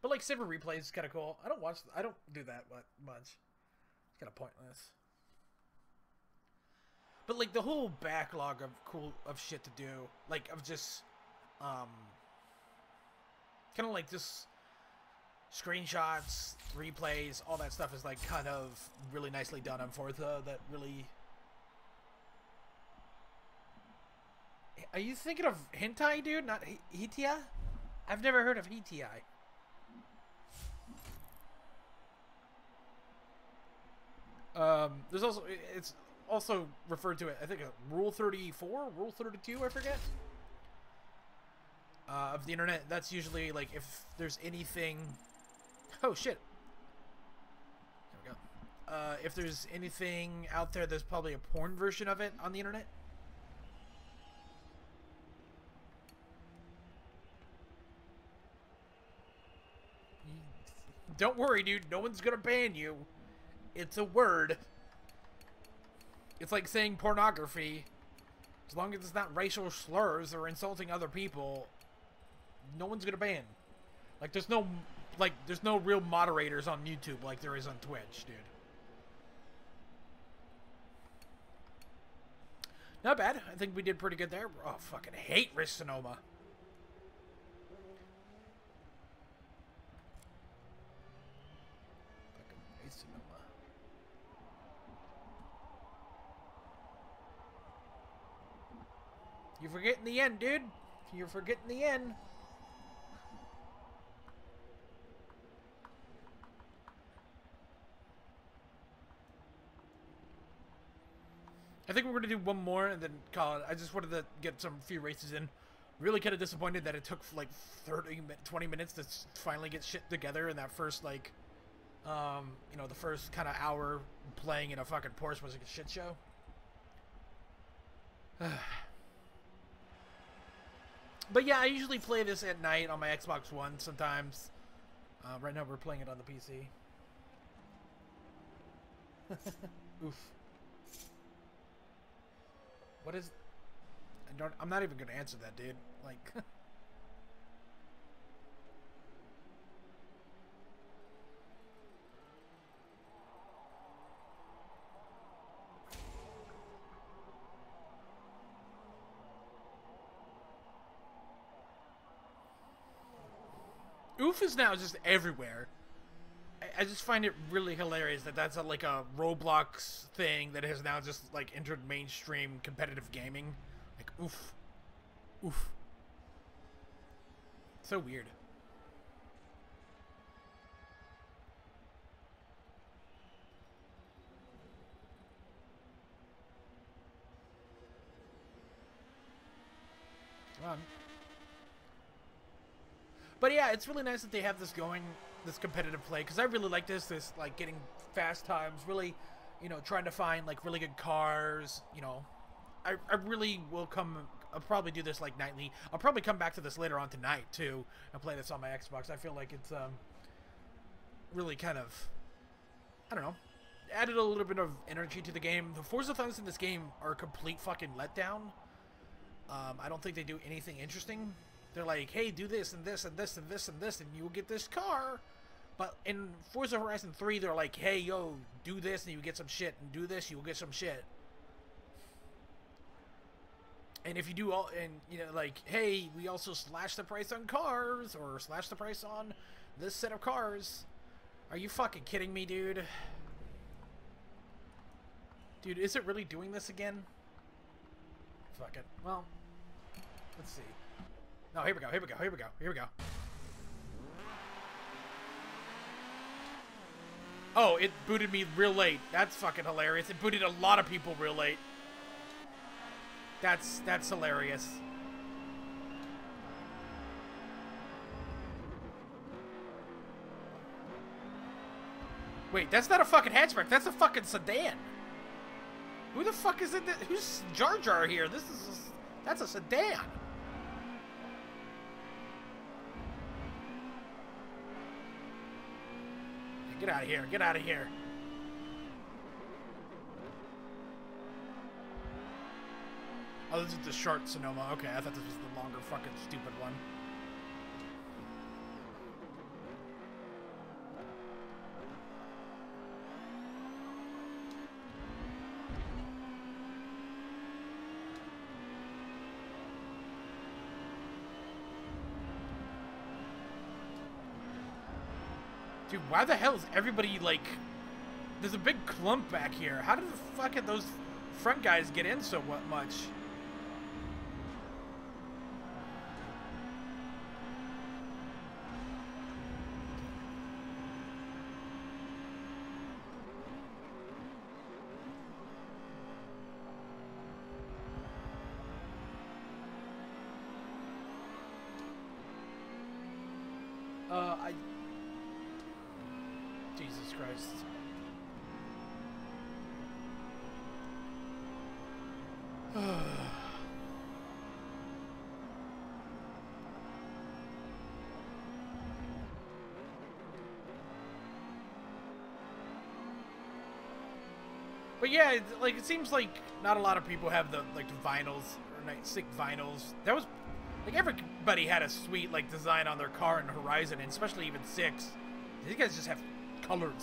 But like Silver Replays is kind of cool. I don't watch. I don't do that much. It's kind of pointless. But like the whole backlog of cool of shit to do, like of just, um, kind of like just screenshots, replays, all that stuff is like kind of really nicely done on Forza. That really. Are you thinking of hentai, dude? Not H T I? I've never heard of H T I. Um, there's also, it's also referred to it, I think, uh, Rule thirty-four, Rule thirty-two, I forget, uh, of the internet. That's usually, like, if there's anything, oh, shit, there we go, uh, if there's anything out there, there's probably a porn version of it on the internet, Don't worry, dude. No one's gonna ban you. It's a word. It's like saying pornography. As long as it's not racial slurs or insulting other people, no one's gonna ban. Like, there's no, like, there's no real moderators on YouTube like there is on Twitch, dude. Not bad. I think we did pretty good there. Oh, fucking hate Rich Sonoma. Fucking hate Sonoma. You're forgetting the end, dude. You're forgetting the end. I think we're going to do one more and then call it. I just wanted to get some few races in. Really kind of disappointed that it took like thirty, twenty minutes to finally get shit together in that first, like, um, you know, the first kind of hour playing in a fucking Porsche was like a shit show. But yeah, I usually play this at night on my Xbox One sometimes. Uh, right now we're playing it on the P C. Oof. What is... I don't, I'm not even going to answer that, dude. Like... Oof is now just everywhere. I, I just find it really hilarious that that's a, like a Roblox thing that has now just like entered mainstream competitive gaming. Like oof. Oof. So weird. Come on. But yeah, it's really nice that they have this going, this competitive play, because I really like this, this, like, getting fast times, really, you know, trying to find, like, really good cars, you know. I, I really will come, I'll probably do this, like, nightly. I'll probably come back to this later on tonight, too, and play this on my Xbox. I feel like it's, um, really kind of, I don't know, added a little bit of energy to the game. The Forza Thons in this game are a complete fucking letdown. Um, I don't think they do anything interesting. They're like, hey, do this and this and this and this and this, and you'll get this car. But in Forza Horizon three, they're like, hey, yo, do this, and you get some shit, and do this, you'll get some shit. And if you do all, and, you know, like, hey, we also slash the price on cars, or slash the price on this set of cars. Are you fucking kidding me, dude? Dude, is it really doing this again? Fuck it. Well, let's see. No, here we go, here we go, here we go, here we go. Oh, it booted me real late. That's fucking hilarious. It booted a lot of people real late. That's, that's hilarious. Wait, that's not a fucking hatchback, that's a fucking sedan. Who the fuck is it that, who's Jar Jar here? This is, a, that's a sedan. Get out of here, get out of here. Oh, this is the short Sonoma. Okay, I thought this was the longer fucking stupid one. Dude, why the hell is everybody, like... There's a big clump back here. How did the fuck did those front guys get in so much? But yeah, it, like it seems like not a lot of people have the like the vinyls or like, sick vinyls. That was like everybody had a sweet like design on their car in Horizon, and especially even six. These guys just have colors.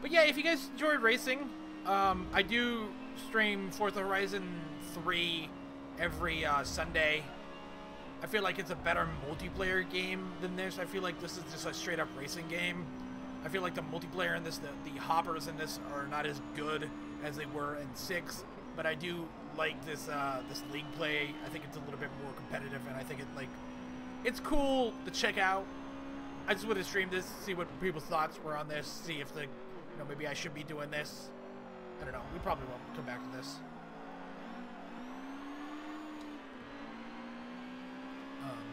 But yeah, if you guys enjoyed racing, um, I do stream Forza Horizon three every uh, Sunday. I feel like it's a better multiplayer game than this. I feel like this is just a straight up racing game. I feel like the multiplayer in this, the, the hoppers in this are not as good as they were in six, but I do like this uh, this league play. I think it's a little bit more competitive, and I think it like it's cool to check out. I just wanted to stream this, see what people's thoughts were on this, see if the You know, maybe I should be doing this. I don't know. We probably won't come back to this. Um,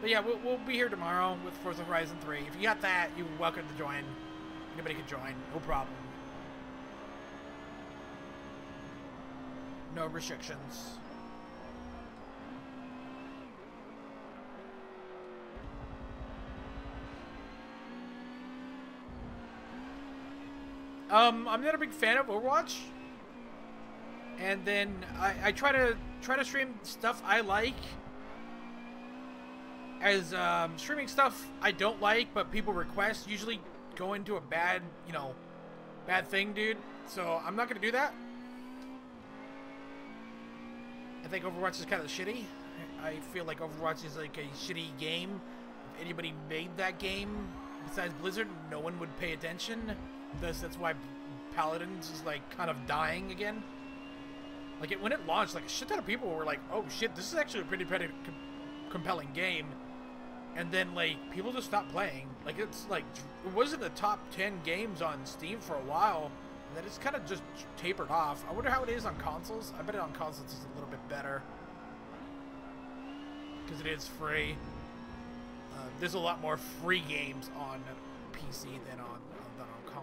but yeah, we'll, we'll be here tomorrow with Forza Horizon three. If you got that, you're welcome to join. Anybody can join. No problem. No restrictions. Um, I'm not a big fan of Overwatch, and then I, I try to try to stream stuff I like. As um, streaming stuff I don't like, but people request, usually go into a bad, you know, bad thing, dude. So I'm not gonna do that. I think Overwatch is kind of shitty. I feel like Overwatch is like a shitty game. If anybody made that game besides Blizzard, no one would pay attention. This, that's why Paladins is like kind of dying again. Like it, when it launched, like a shit ton of people were like, "Oh shit, this is actually a pretty pretty com compelling game," and then like people just stopped playing. Like it's like it was in the top ten games on Steam for a while, and then it's kind of just tapered off. I wonder how it is on consoles. I bet it on consoles is a little bit better because it is free. Uh, there's a lot more free games on P C than on.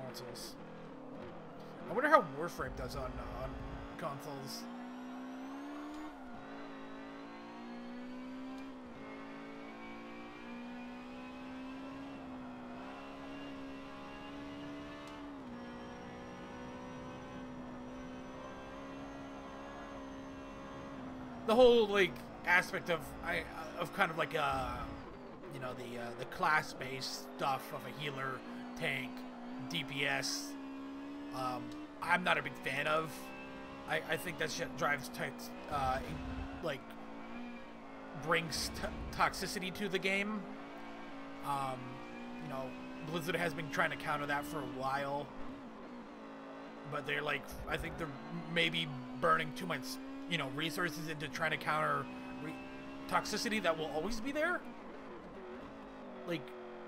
Consoles. I wonder how Warframe does on, on consoles. The whole like aspect of I of kind of like uh you know the uh, the class based stuff of a healer, tank, D P S, um, I'm not a big fan of. I, I think that shit drives, uh, in, like, brings t toxicity to the game. Um, you know, Blizzard has been trying to counter that for a while, but they're like, I think they're maybe burning too much, you know, resources into trying to counter re toxicity that will always be there. Like,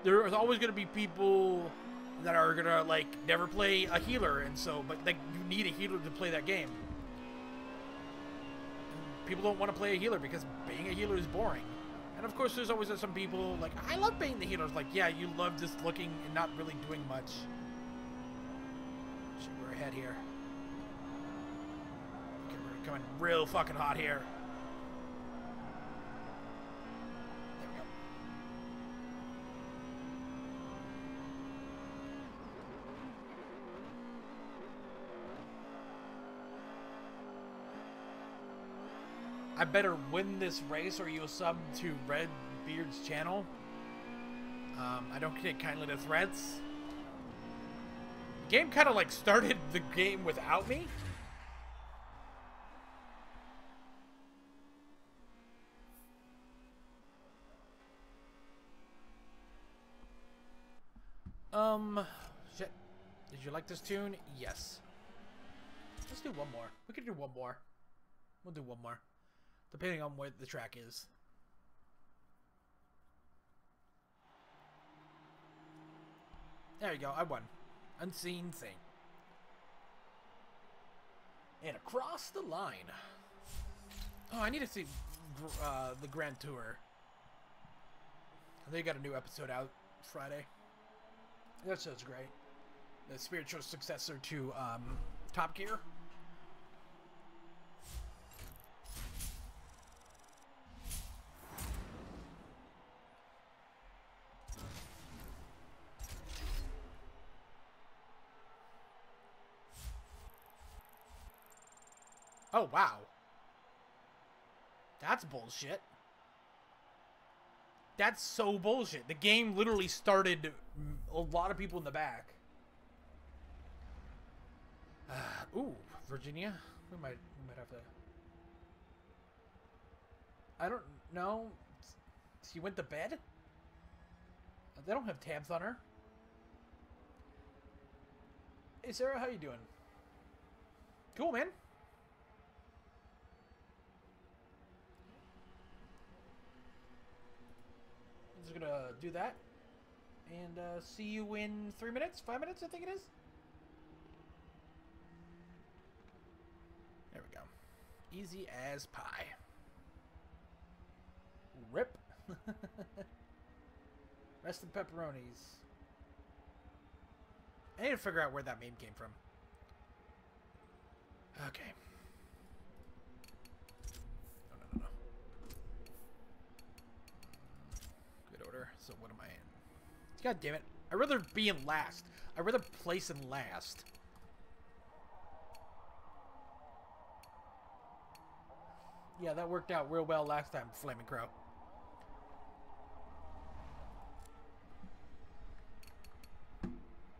there's always going to be people that are gonna like never play a healer, and so but like you need a healer to play that game. People don't want to play a healer because being a healer is boring, and of course there's always some people like, I love being the healer. It's like, yeah, you love just looking and not really doing much. Shit, we're ahead here. Okay, we're coming real fucking hot here. I better win this race or you'll sub to Redbeard's channel. Um, I don't take kindly to threats. The game kind of like started the game without me. Um, shit. Did you like this tune? Yes. Let's do one more. We could do one more. We'll do one more. Depending on what the track is. There you go, I won. Unseen Thing. And across the line. Oh, I need to see uh, the Grand Tour. They got a new episode out Friday. That sounds great. The spiritual successor to um, Top Gear. Oh, wow. That's bullshit. That's so bullshit. The game literally started a lot of people in the back. Uh, ooh, Virginia. We might, we might have to... I don't know. She went to bed? They don't have tabs on her. Hey, Sarah, how you doing? Cool, man. I'm just gonna do that. And uh, see you in three minutes? Five minutes, I think it is? There we go. Easy as pie. Rip. Rest in pepperonis. I need to figure out where that meme came from. Okay. No, no, no, no. Good order. So what am I in? God damn it. I'd rather be in last. I'd rather place in last. Yeah, that worked out real well last time, Flaming Crow.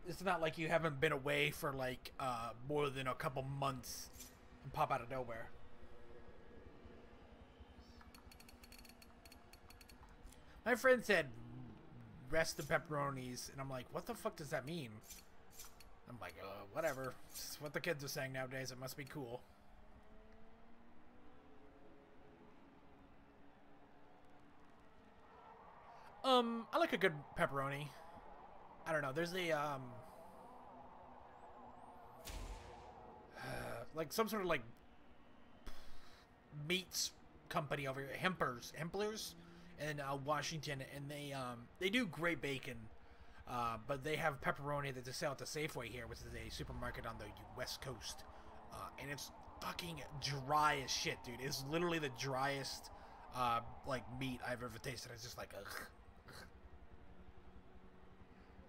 It's not like you haven't been away for, like, uh, more than a couple months and pop out of nowhere. My friend said, rest the pepperonis, and I'm like, what the fuck does that mean? I'm like, uh, whatever. It's what the kids are saying nowadays. It must be cool. Um, I like a good pepperoni. I don't know. There's a, um... Uh, like, some sort of, like... meats company over here. Hempers. Hempler's in uh, Washington. And they, um... they do great bacon. Uh, but they have pepperoni that they sell at the Safeway here, which is a supermarket on the West Coast. Uh, and it's fucking dry as shit, dude. It's literally the driest, uh, like, meat I've ever tasted. It's just like, ugh.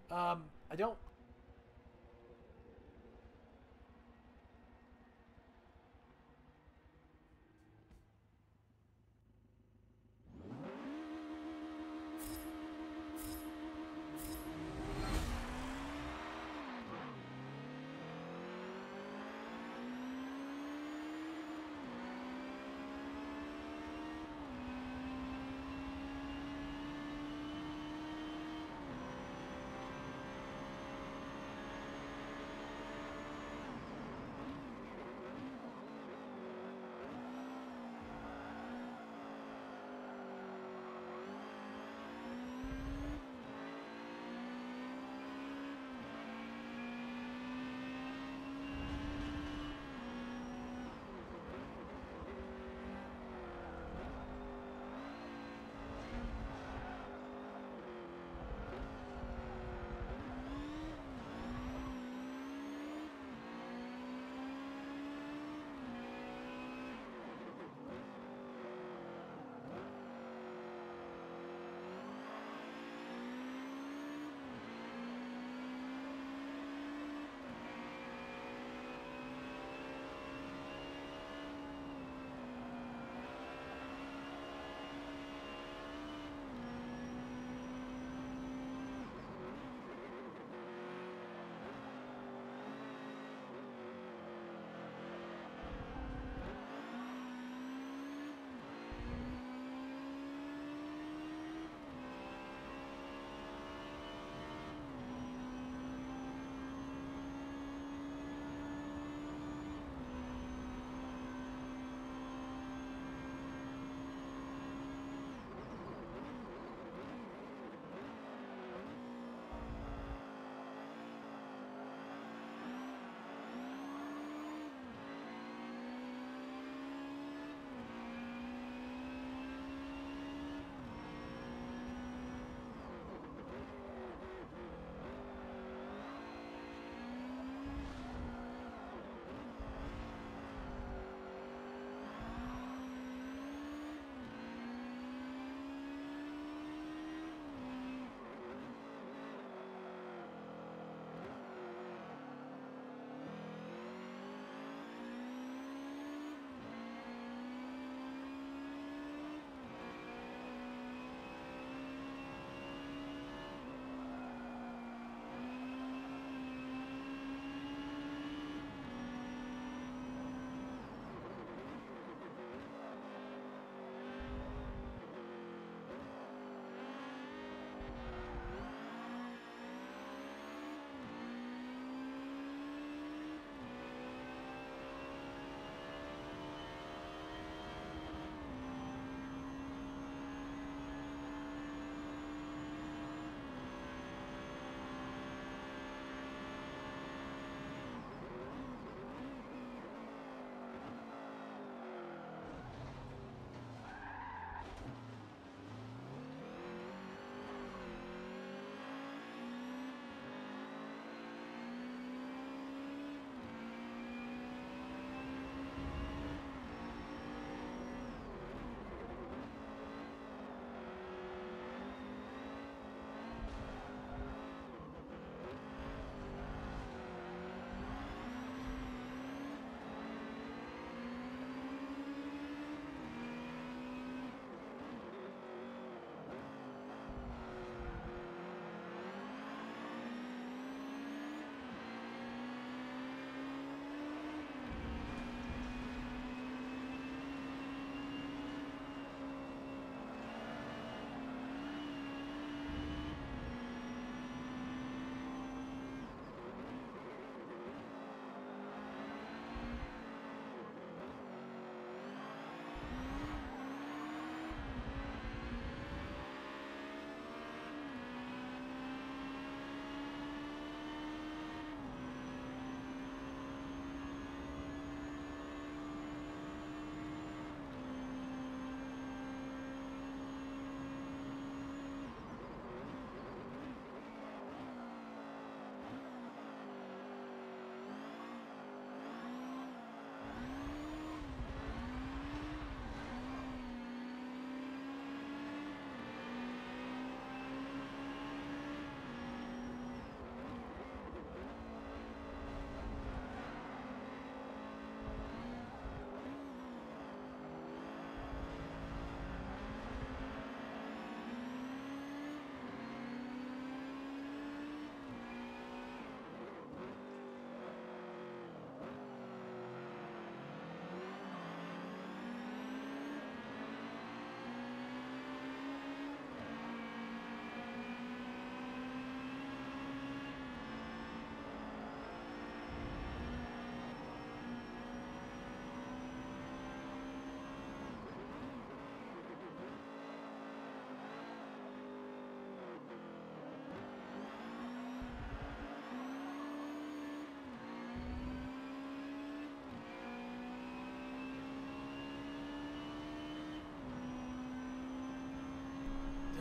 Um, I don't...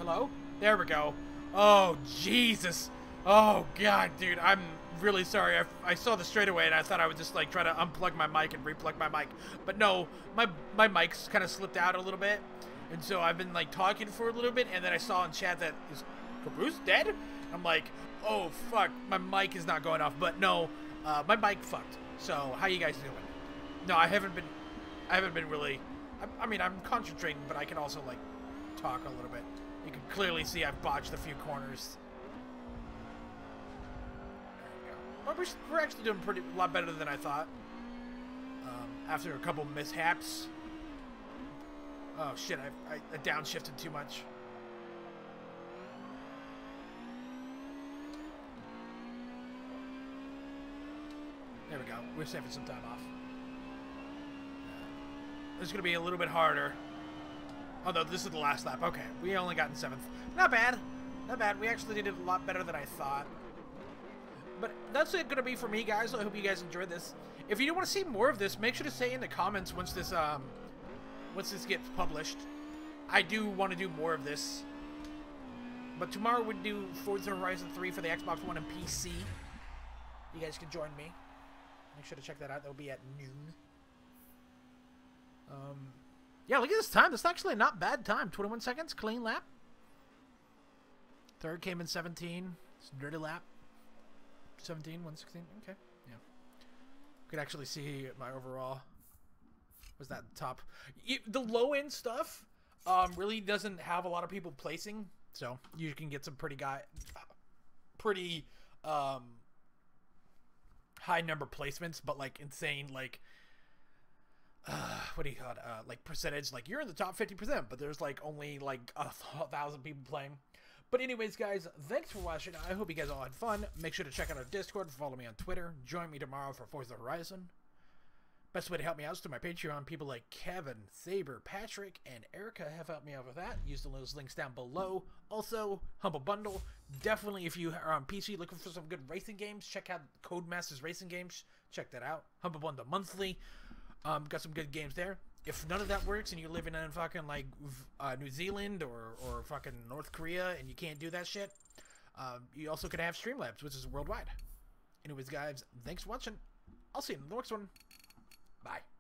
Hello? There we go. Oh, Jesus. Oh, God, dude. I'm really sorry. I, I saw the straightaway, and I thought I would just, like, try to unplug my mic and replug my mic. But no, my, my mic's kind of slipped out a little bit. And so I've been, like, talking for a little bit, and then I saw in chat that, is Caboose dead? I'm like, oh, fuck, my mic is not going off. But no, uh, my mic fucked. So, how you guys doing? No, I haven't been, I haven't been really, I, I mean, I'm concentrating, but I can also, like, talk a little bit. You can clearly see I've botched a few corners. There we go. Well, we're actually doing pretty, a lot better than I thought. Um, after a couple mishaps. Oh, shit, I, I, I downshifted too much. There we go. We're saving some time off. This is going to be a little bit harder. Although, this is the last lap. Okay, we only got in seventh. Not bad. Not bad. We actually did a lot better than I thought. But that's it going to be for me, guys. I hope you guys enjoyed this. If you do want to see more of this, make sure to say in the comments once this... um. Once this gets published, I do want to do more of this. But tomorrow we do Forza Horizon three for the Xbox One and P C. You guys can join me. Make sure to check that out. That'll be at noon. Um, yeah, look at this time. That's actually not bad time. twenty-one seconds, clean lap. Third came in seventeen. It's a dirty lap. seventeen, one sixteen. Okay, yeah. You can actually see my overall. Was that the top? The low-end stuff um, really doesn't have a lot of people placing, so you can get some pretty guy, pretty um, high number placements, but like insane, like uh, what do you call it? Uh, like percentage, like you're in the top fifty percent, but there's like only like a thousand people playing. But anyways, guys, thanks for watching. I hope you guys all had fun. Make sure to check out our Discord, follow me on Twitter, join me tomorrow for Forza Horizon. Best way to help me out is through my Patreon. People like Kevin, Saber, Patrick, and Erica have helped me out with that. Use those links down below. Also, Humble Bundle. Definitely, if you are on P C looking for some good racing games, check out Codemasters Racing Games. Check that out. Humble Bundle Monthly. Um, got some good games there. If none of that works and you're living in fucking like uh, New Zealand or or fucking North Korea and you can't do that shit, um, you also could have Streamlabs, which is worldwide. Anyways, guys, thanks for watching. I'll see you in the next one. Bye.